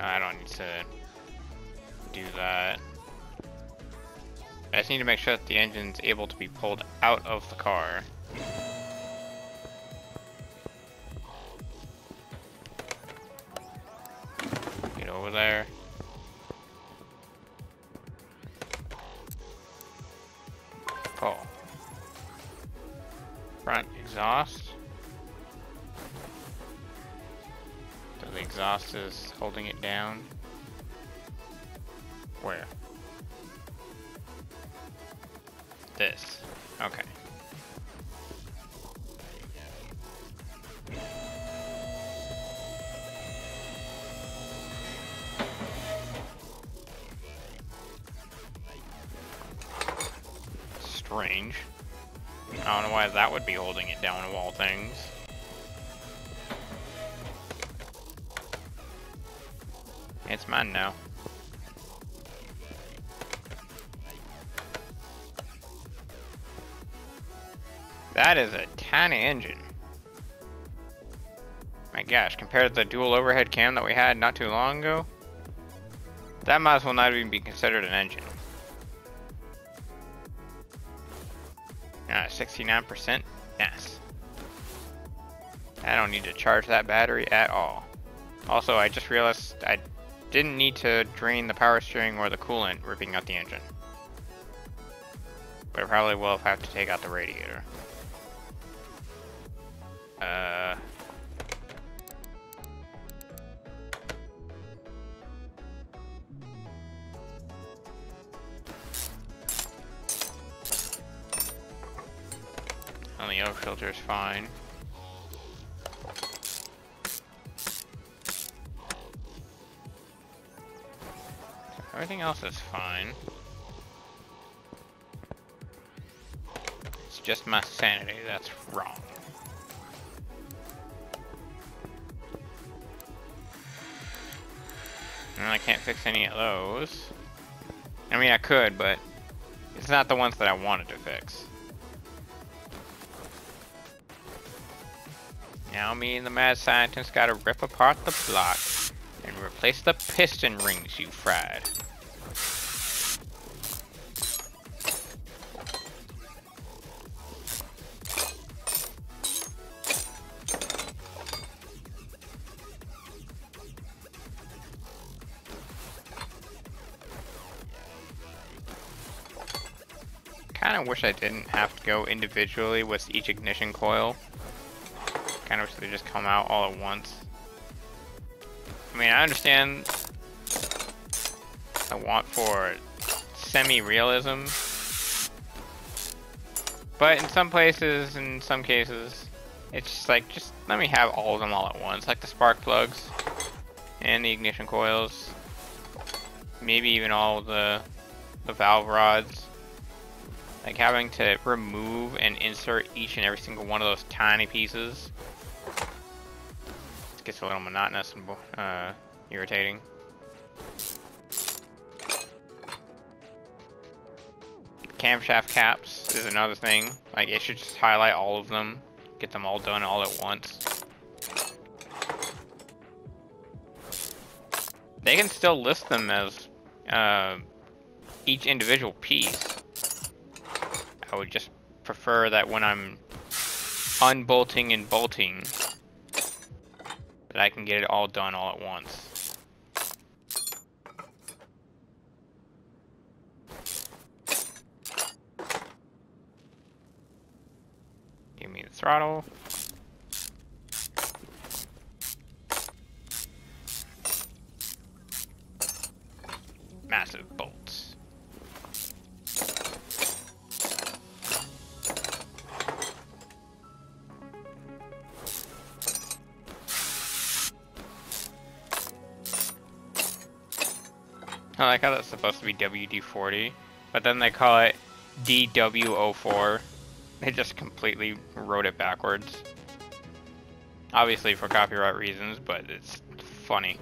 I don't need to do that. I just need to make sure that the engine's able to be pulled out of the car. There. Cool. Front exhaust. So the exhaust is holding it down. Where? This. Okay. Range. I don't know why that would be holding it down of all things. It's mine now. That is a tiny engine. My gosh, compared to the dual overhead cam that we had not too long ago, that might as well not even be considered an engine. sixty-nine percent? Yes. I don't need to charge that battery at all. Also, I just realized I didn't need to drain the power steering or the coolant ripping out the engine. But I probably will have to take out the radiator. Uh... the oil filter is fine. Everything else is fine. It's just my sanity that's wrong. And I can't fix any of those. I mean, I could, but it's not the ones that I wanted to fix. Now me and the mad scientist gotta rip apart the block and replace the piston rings you fried. Kinda wish I didn't have to go individually with each ignition coil. Kinda wish they just come out all at once. I mean, I understand the want for semi-realism, but in some places, in some cases, it's just like, just let me have all of them all at once, like the spark plugs and the ignition coils, maybe even all the, the valve rods. Like having to remove and insert each and every single one of those tiny pieces. Gets a little monotonous and uh, irritating. Camshaft caps is another thing. Like, it should just highlight all of them, get them all done all at once. They can still list them as uh, each individual piece. I would just prefer that when I'm unbolting and bolting, that I can get it all done all at once. Give me the throttle. Massive bolts. I like how that's supposed to be W D forty, but then they call it D W O four. They just completely wrote it backwards. Obviously for copyright reasons, but it's funny.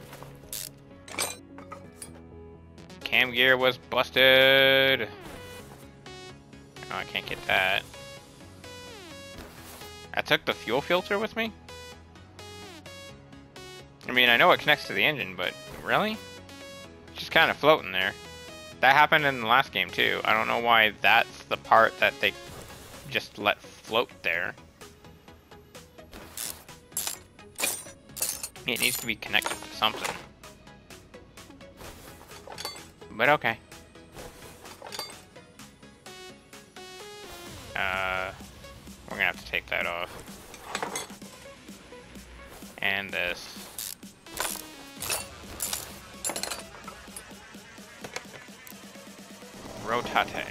Cam gear was busted! Oh, I can't get that. I took the fuel filter with me? I mean, I know it connects to the engine, but really? Just kind of floating there. That happened in the last game too. I don't know why that's the part that they just let float there. It needs to be connected to something. But okay. Uh, we're gonna have to take that off. And this. Rotate.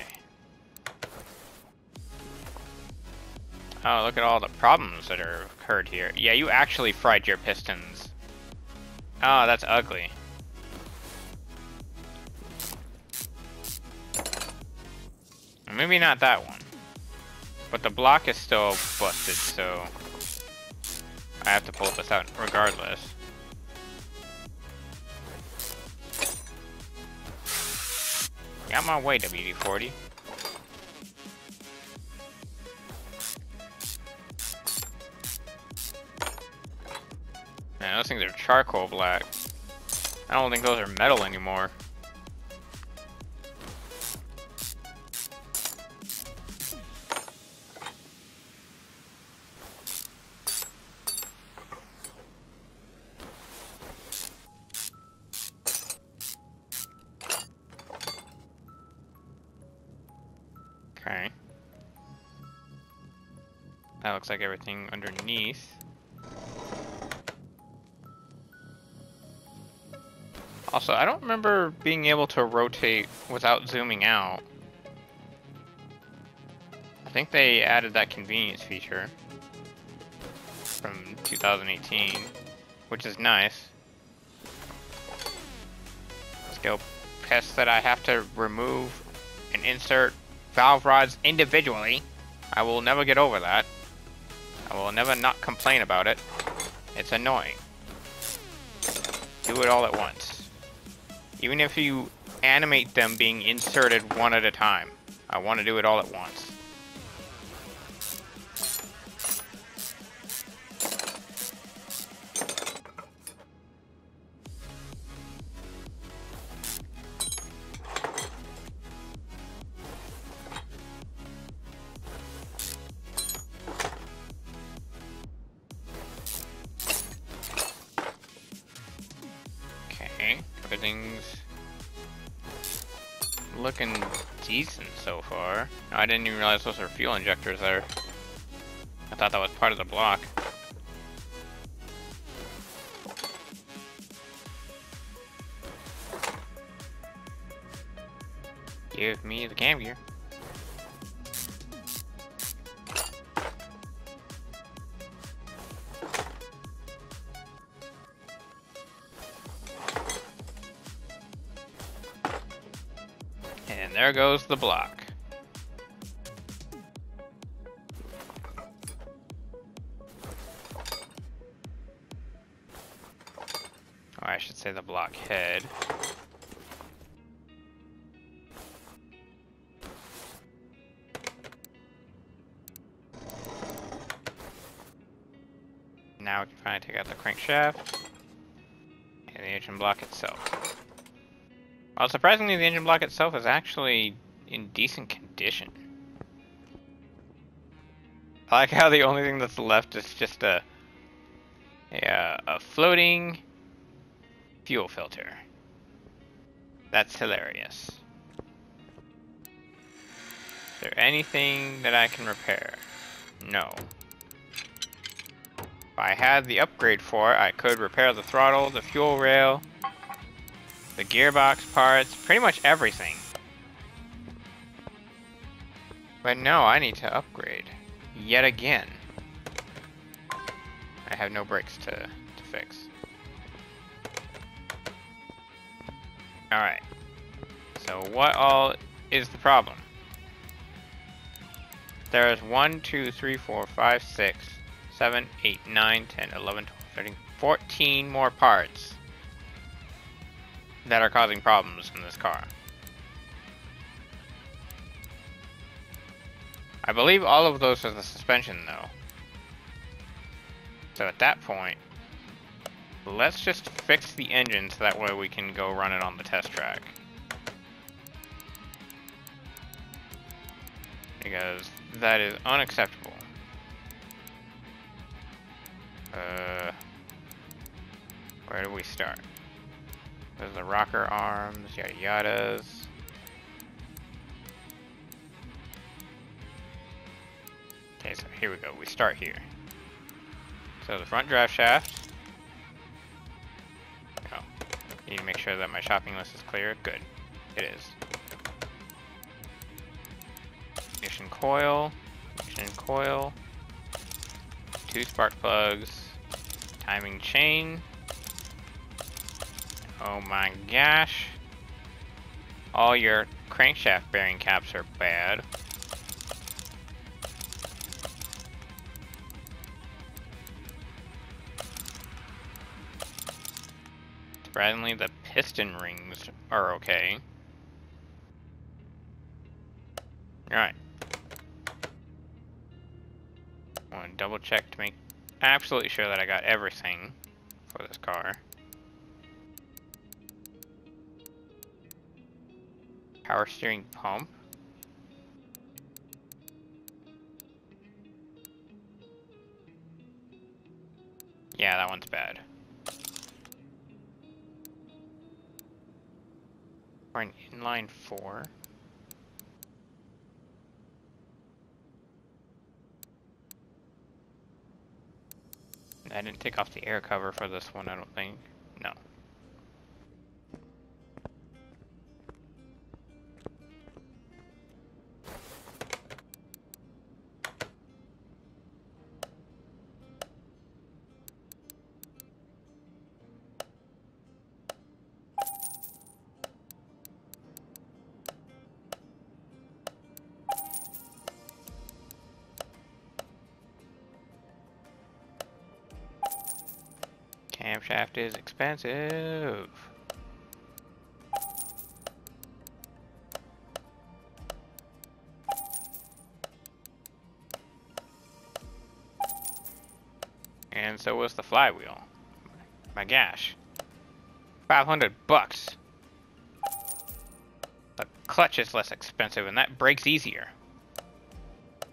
Oh, look at all the problems that are occurred here. Yeah, you actually fried your pistons. Oh, that's ugly. Maybe not that one. But the block is still busted, so I have to pull this out regardless. Got my way, W D forty. Man, those things are charcoal black. I don't think those are metal anymore. Okay. That looks like everything underneath. Also, I don't remember being able to rotate without zooming out. I think they added that convenience feature from two thousand eighteen, which is nice. Let's go pest that I have to remove and insert valve rods individually. I will never get over that. I will never not complain about it. It's annoying. Do it all at once. Even if you animate them being inserted one at a time, I want to do it all at once. Looking decent so far. No, I didn't even realize those are fuel injectors there. I thought that was part of the block. Give me the cam gear. There goes the block. Or I should say the block head. Now we can finally take out the crankshaft and the engine block itself. Well, surprisingly, the engine block itself is actually in decent condition. I like how the only thing that's left is just a a, a floating fuel filter. That's hilarious. Is there anything that I can repair? No. If I had the upgrade for it, I could repair the throttle, the fuel rail, the gearbox parts, pretty much everything. But no, I need to upgrade. Yet again. I have no brakes to, to fix. Alright. So what all is the problem? There is one, two, three, four, five, six, seven, eight, nine, ten, eleven, twelve, thirteen, fourteen more parts that are causing problems in this car. I believe all of those are the suspension though. So at that point, let's just fix the engine so that way we can go run it on the test track. Because that is unacceptable. Uh, where do we start? There's the rocker arms, yada yadas. Okay, so here we go. We start here. So the front drive shaft. Oh, need to make sure that my shopping list is clear. Good, it is. Ignition coil, ignition coil, two spark plugs, timing chain. Oh my gosh, all your crankshaft bearing caps are bad. Surprisingly, the piston rings are okay. Alright. I want to double check to make absolutely sure that I got everything for this car. Power steering pump. Yeah, that one's bad. Or an inline four. I didn't take off the air cover for this one, I don't think. No. Camshaft is expensive. And so was the flywheel. My gosh. five hundred bucks. The clutch is less expensive and that breaks easier. You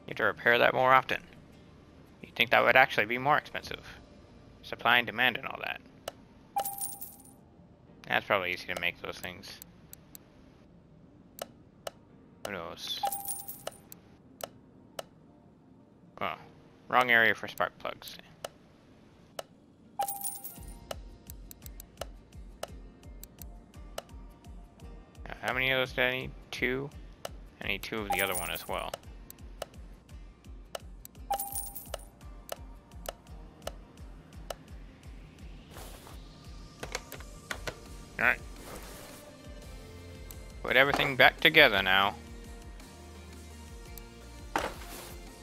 have to repair that more often. You'd think that would actually be more expensive. Supply and demand and all that. That's probably easy to make those things. Who knows? Oh, wrong area for spark plugs. How many of those did I need? Two? I need two of the other one as well. Alright. Put everything back together now.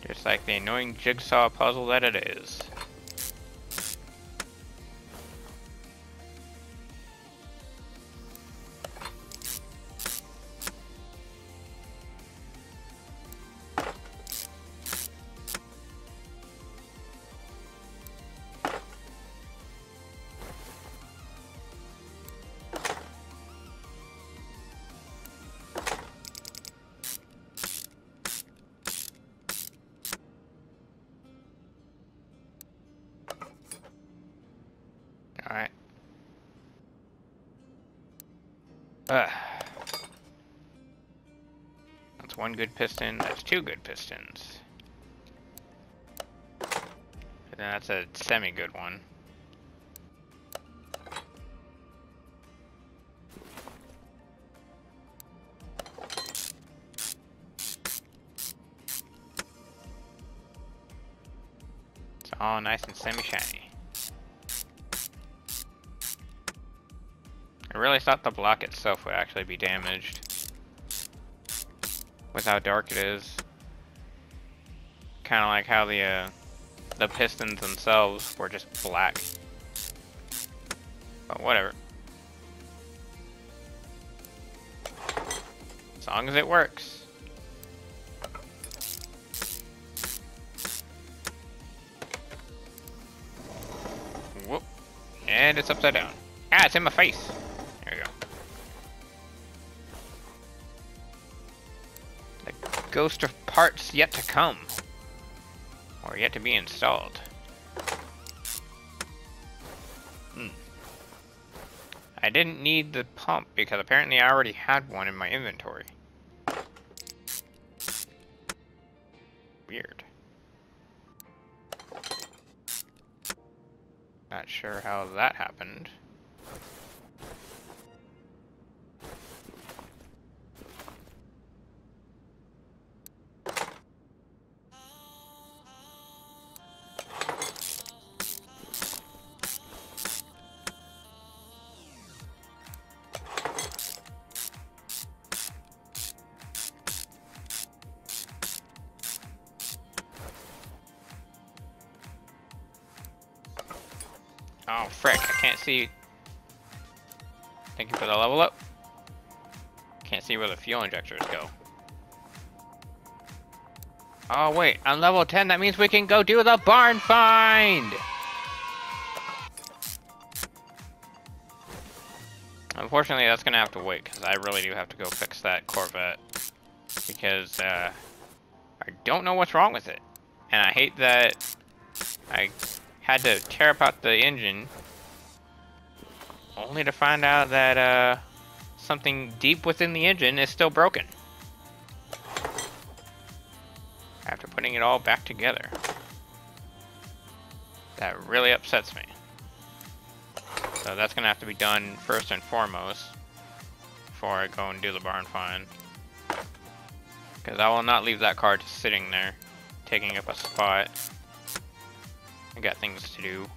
Just like the annoying jigsaw puzzle that it is. Uh, that's one good piston, that's two good pistons. And then that's a semi-good one. It's all nice and semi-shiny. I really thought the block itself would actually be damaged with how dark it is. Kind of like how the uh, the pistons themselves were just black. But whatever. As long as it works. Whoop. And it's upside down. Ah, it's in my face. Ghost of parts yet to come, or yet to be installed. Hmm. I didn't need the pump because apparently I already had one in my inventory. Weird. Not sure how that happened. Oh, frick, I can't see. Thank you for the level up. Can't see where the fuel injectors go. Oh, wait, I'm level ten. That means we can go do the barn find. Unfortunately, that's going to have to wait because I really do have to go fix that Corvette. Because uh, I don't know what's wrong with it. And I hate that I had to tear apart the engine, only to find out that uh, something deep within the engine is still broken. After putting it all back together. That really upsets me. So that's gonna have to be done first and foremost before I go and do the barn find. Because I will not leave that car just sitting there, taking up a spot. I got things to do,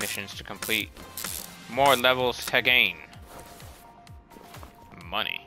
missions to complete, more levels to gain, money.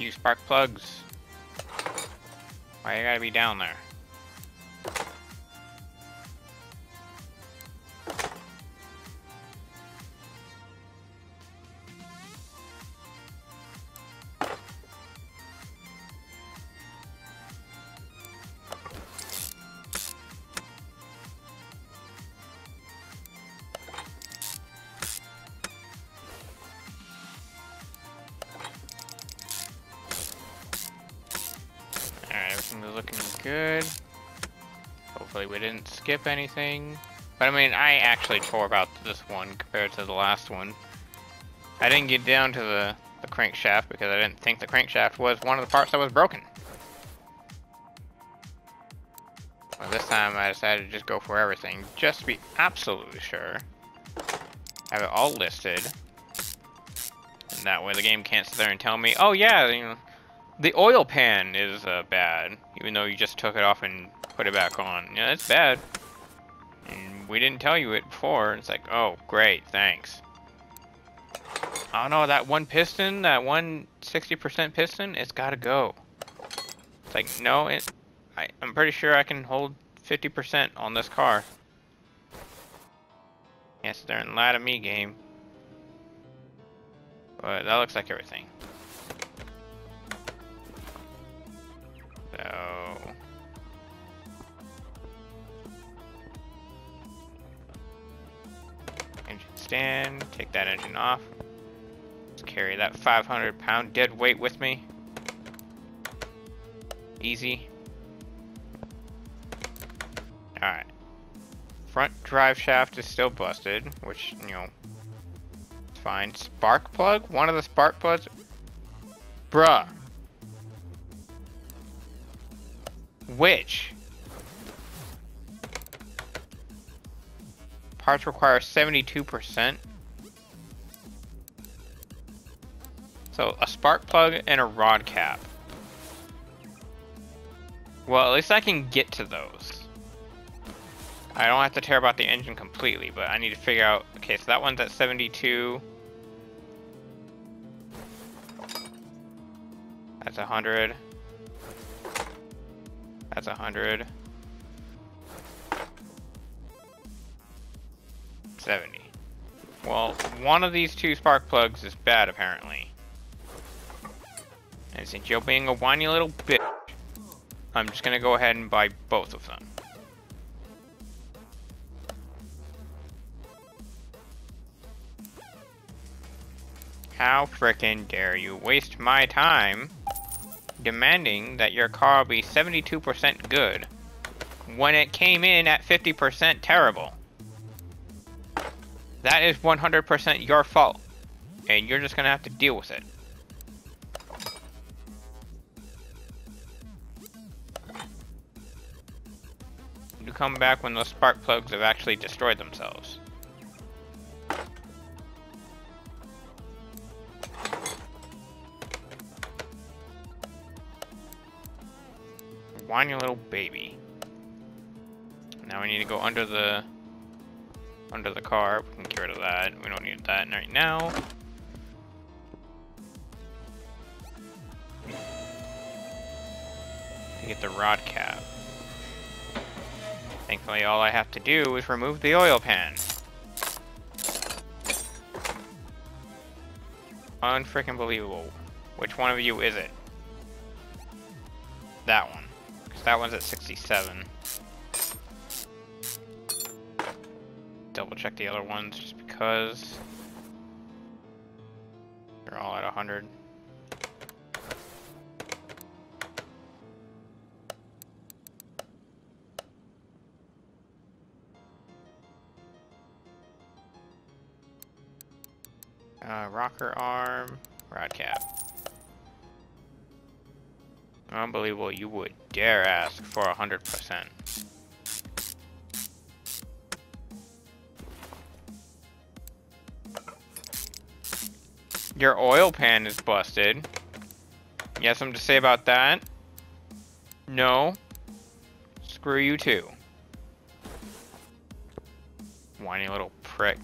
you spark plugs. Why you gotta be down there? Good. Hopefully we didn't skip anything. But I mean, I actually tore about this one compared to the last one. I didn't get down to the, the crankshaft because I didn't think the crankshaft was one of the parts that was broken. Well, this time I decided to just go for everything just to be absolutely sure. Have it all listed. And that way the game can't sit there and tell me, oh yeah, you know, the oil pan is uh, bad, even though you just took it off and put it back on. Yeah, that's bad. And we didn't tell you it before. It's like, oh, great, thanks. Oh no, that one piston, that one sixty percent piston, it's gotta go. It's like, no, it, I, I'm pretty sure I can hold fifty percent on this car. Yes, they're in light of me game. But that looks like everything. So engine stand, take that engine off. Let's carry that five hundred pound dead weight with me. Easy. Alright. Front drive shaft is still busted, which, you know, it's fine. Spark plug? One of the spark plugs? Bruh. Which parts require seventy-two percent? So a spark plug and a rod cap. Well, at least I can get to those. I don't have to tear about the engine completely, but I need to figure out, okay, so that one's at seventy-two. That's one hundred. That's a hundred. Seventy. Well, one of these two spark plugs is bad, apparently. And since you're being a whiny little bitch, I'm just gonna go ahead and buy both of them. How frickin' dare you waste my time demanding that your car be seventy-two percent good when it came in at fifty percent terrible. That is one hundred percent your fault, and you're just gonna have to deal with it. You come back when those spark plugs have actually destroyed themselves. Whiny little baby. Now we need to go under the under the car. We can get rid of that. We don't need that right now. To get the rod cap. Thankfully, all I have to do is remove the oil pan. Unfreaking believable. Which one of you is it? That one. That one's at sixty-seven. Double check the other ones just because they're all at one hundred. Uh, rocker arm, rod cap. Unbelievable, you would dare ask for a hundred percent. Your oil pan is busted. You have something to say about that? No. Screw you too. Whiny little prick.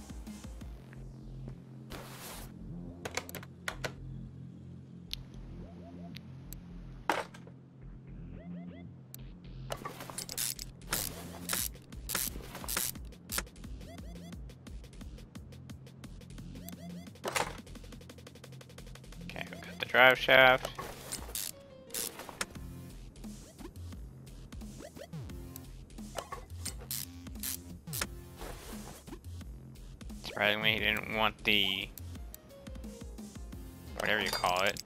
drive shaft. Surprisingly, he didn't want the, whatever you call it.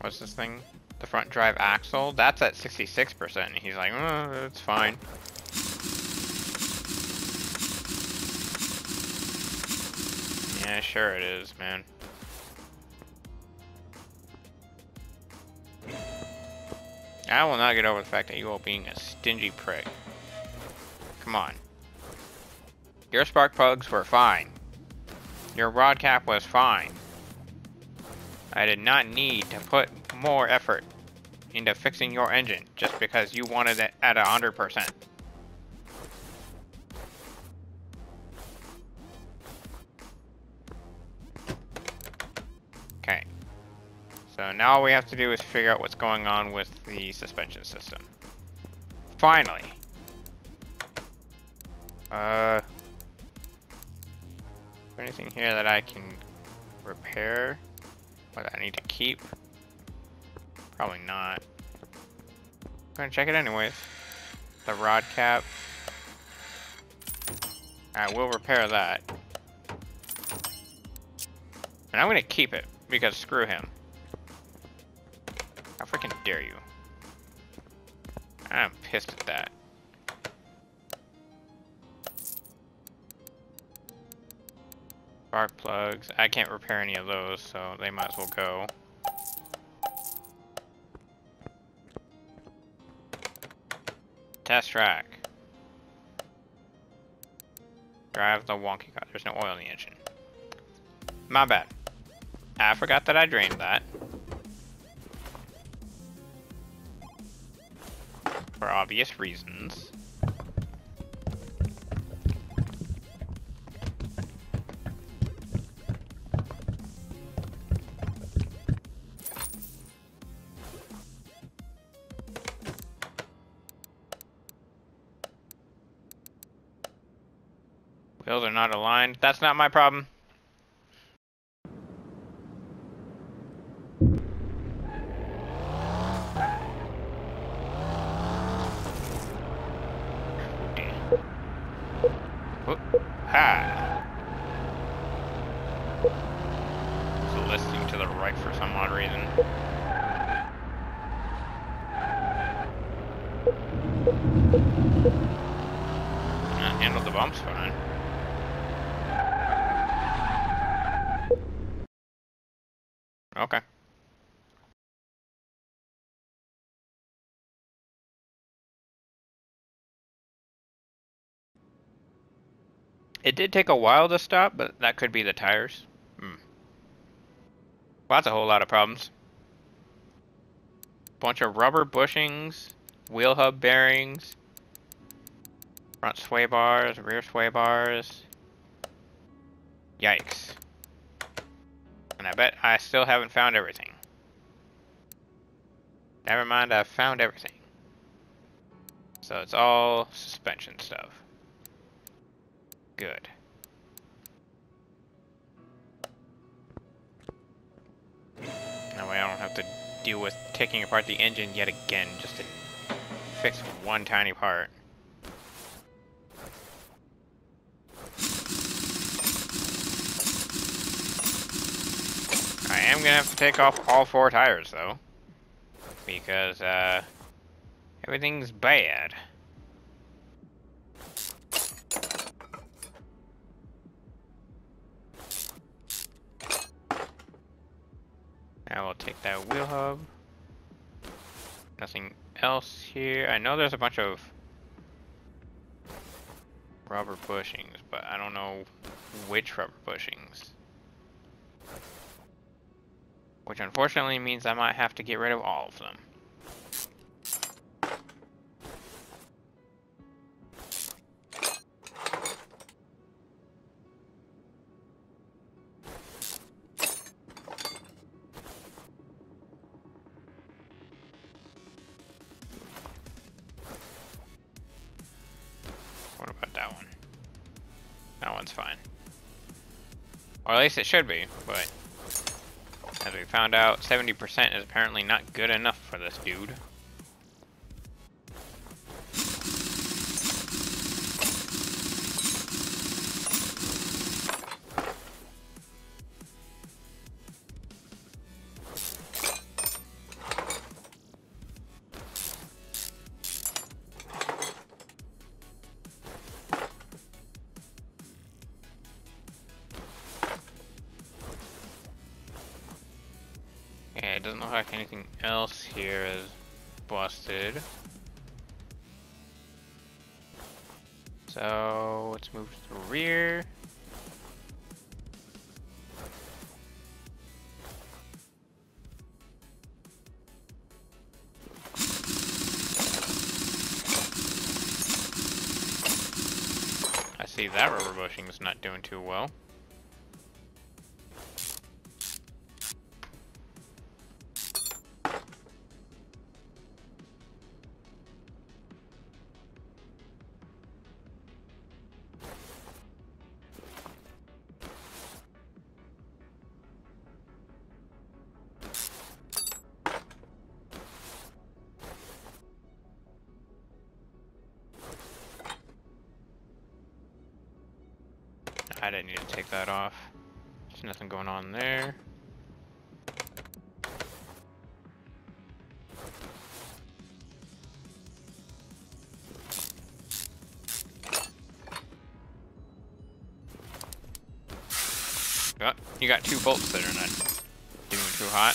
What's this thing? The front drive axle? That's at sixty-six percent. And he's like, oh, that's fine. Yeah, sure it is, man. I will not get over the fact that you are being a stingy prick. Come on. Your spark plugs were fine. Your rod cap was fine. I did not need to put more effort into fixing your engine just because you wanted it at one hundred percent. Okay. So now all we have to do is figure out what's going on with the suspension system. Finally. Uh, is there anything here that I can repair? Or that I need to keep? Probably not. I'm gonna check it anyways. The rod cap. I will repair that. And I'm gonna keep it because screw him. How freaking dare you? I'm pissed at that. Spark plugs. I can't repair any of those, so they might as well go. Test track. Drive the wonky car. There's no oil in the engine. My bad. I forgot that I drained that. For obvious reasons. Wheels are not aligned. That's not my problem. Ooh, ha! I was listening to the right for some odd reason. I handled the bumps fine. Okay. It did take a while to stop, but that could be the tires. Hmm. Well, that's a whole lot of problems. Bunch of rubber bushings, wheel hub bearings, front sway bars, rear sway bars. Yikes. And I bet I still haven't found everything. Never mind, I've found everything. So it's all suspension stuff. Good. That way I don't have to deal with taking apart the engine yet again just to fix one tiny part. I am gonna have to take off all four tires though, because uh, everything's bad. I will take that wheel hub. Nothing else here. I know there's a bunch of rubber bushings, but I don't know which rubber bushings. Which unfortunately means I might have to get rid of all of them. What about that one? fine. Or at least it should be, but as we found out, seventy percent is apparently not good enough for this dude. Yeah, it doesn't look like anything else here is busted. So let's move to the rear. I see that rubber bushing is not doing too well. I didn't need to take that off. There's nothing going on there. Oh, you got two bolts that are not doing too hot.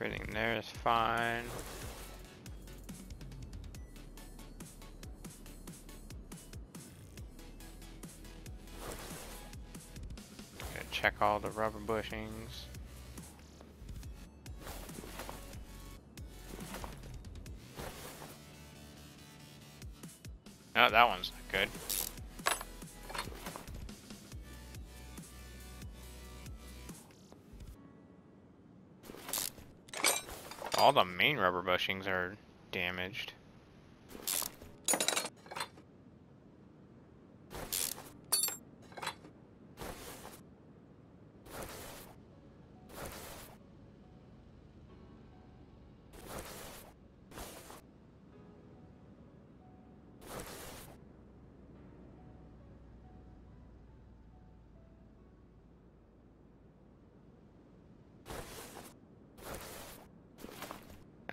Everything there is fine. Gotta check all the rubber bushings. No, that one's not good. All the main rubber bushings are damaged.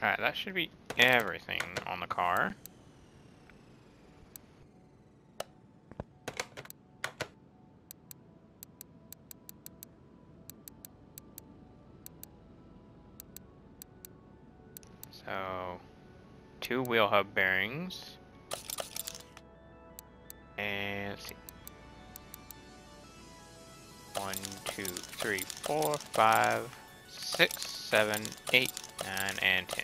Alright, that should be everything on the car. So, two wheel hub bearings. And let's see. One, two, three, four, five, six, seven, eight, nine, and ten.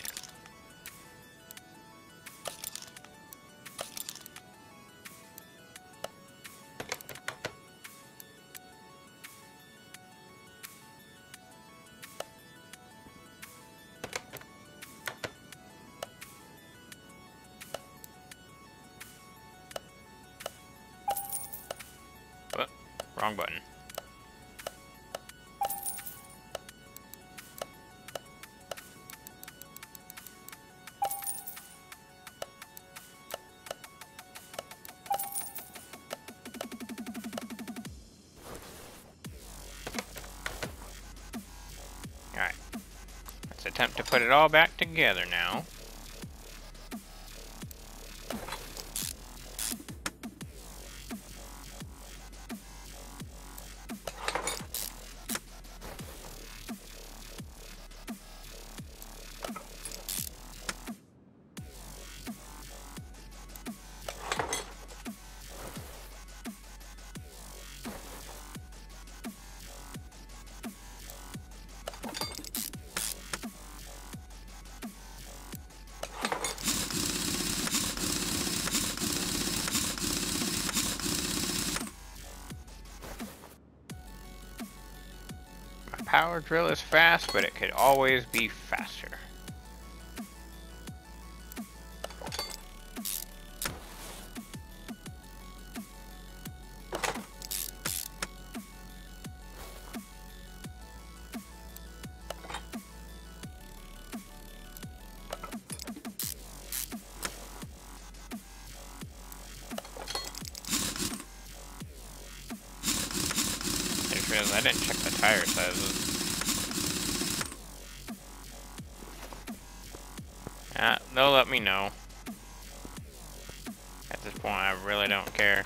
Wrong button. Alright. Let's attempt to put it all back together now. power drill is fast, but it could always be faster. I didn't check the tire sizes. Uh, they'll let me know. At this point, I really don't care.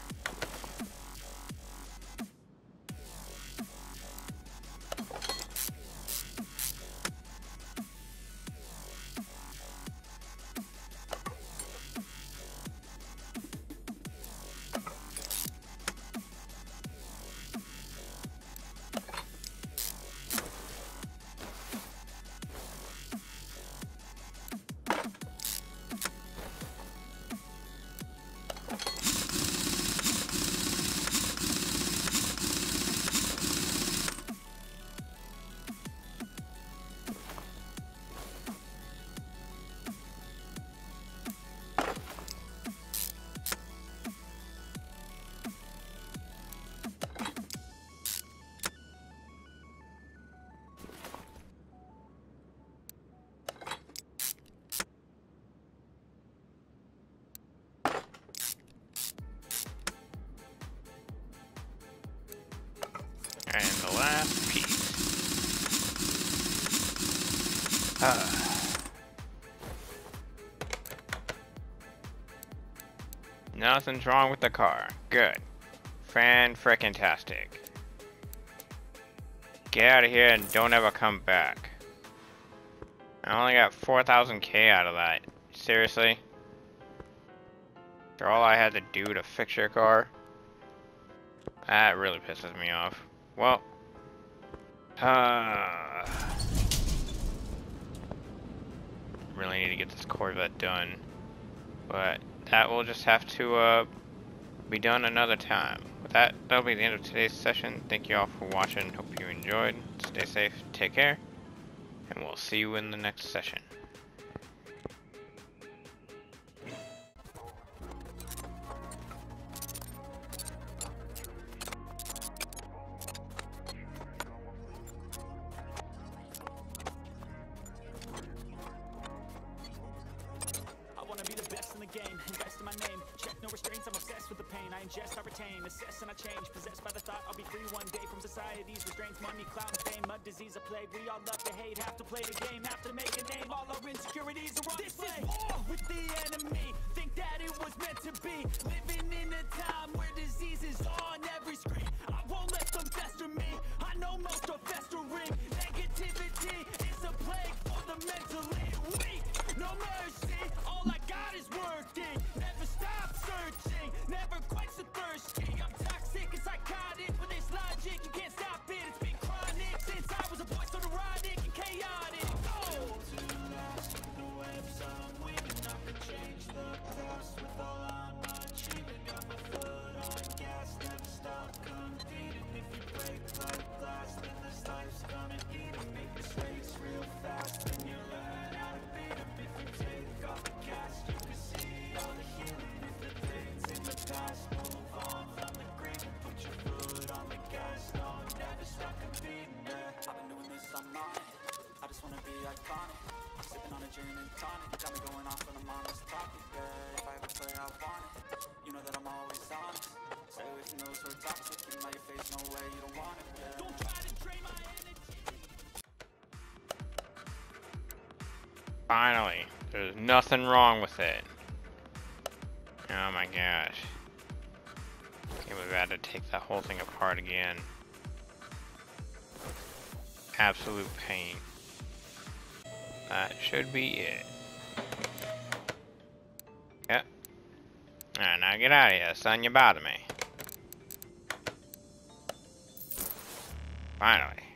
And the last piece. Uh. Nothing's wrong with the car. Good. Fan-frickin-tastic. Get out of here and don't ever come back. I only got four thousand K out of that. Seriously? After all I had to do to fix your car? That really pisses me off. Well, uh, really need to get this Corvette done, but that will just have to uh, be done another time. With that, that'll be the end of today's session. Thank you all for watching. Hope you enjoyed. Stay safe, take care, and we'll see you in the next session. Game, invest in my name, check no restraints, I'm obsessed with the pain, I ingest, I retain, assess and I change, possessed by the thought I'll be free one day from society's restraints, money, clout and fame, mud, disease, a plague, we all love to hate, have to play the game, have to make a name, all our insecurities are on this display. Is war with the enemy, think that it was meant to be, living in a time where disease is on every screen, I won't let them fester me, I know most are festering, negativity is a plague for the mentally weak, no mercy, all I God is working, never stop searching, never quench the thirsty. I'm toxic and psychotic with this logic, you can't stop it. It's been chronic since I was a boy, so neurotic and chaotic. Oh, too lost in the webs I'm weaving. I could change the course with all I'm achieving. Got my foot on gas, never stop competing. If you break like glass, then this life's gonna eat it. Make mistakes real fast, then you learn how to beat them. If you take off the gas, you can see all the healing. If the things in the past move on from the green, put your foot on the gas, no, never stop competing. Yeah. I've been doing this, I'm on it. I just wanna be iconic. I'm sipping on a gin and tonic. Got me going off when I'm on this topic. Yeah, if I ever play, I want it. You know that I'm always honest. Stay away from those who are toxic. You know your face, no way, you don't want it. Yeah. Don't try to drain my energy. Finally. There's nothing wrong with it. Oh my gosh. I think we've had to take that whole thing apart again. Absolute pain. That should be it. Yep. Alright, now get out of here, son. You bother me. Finally.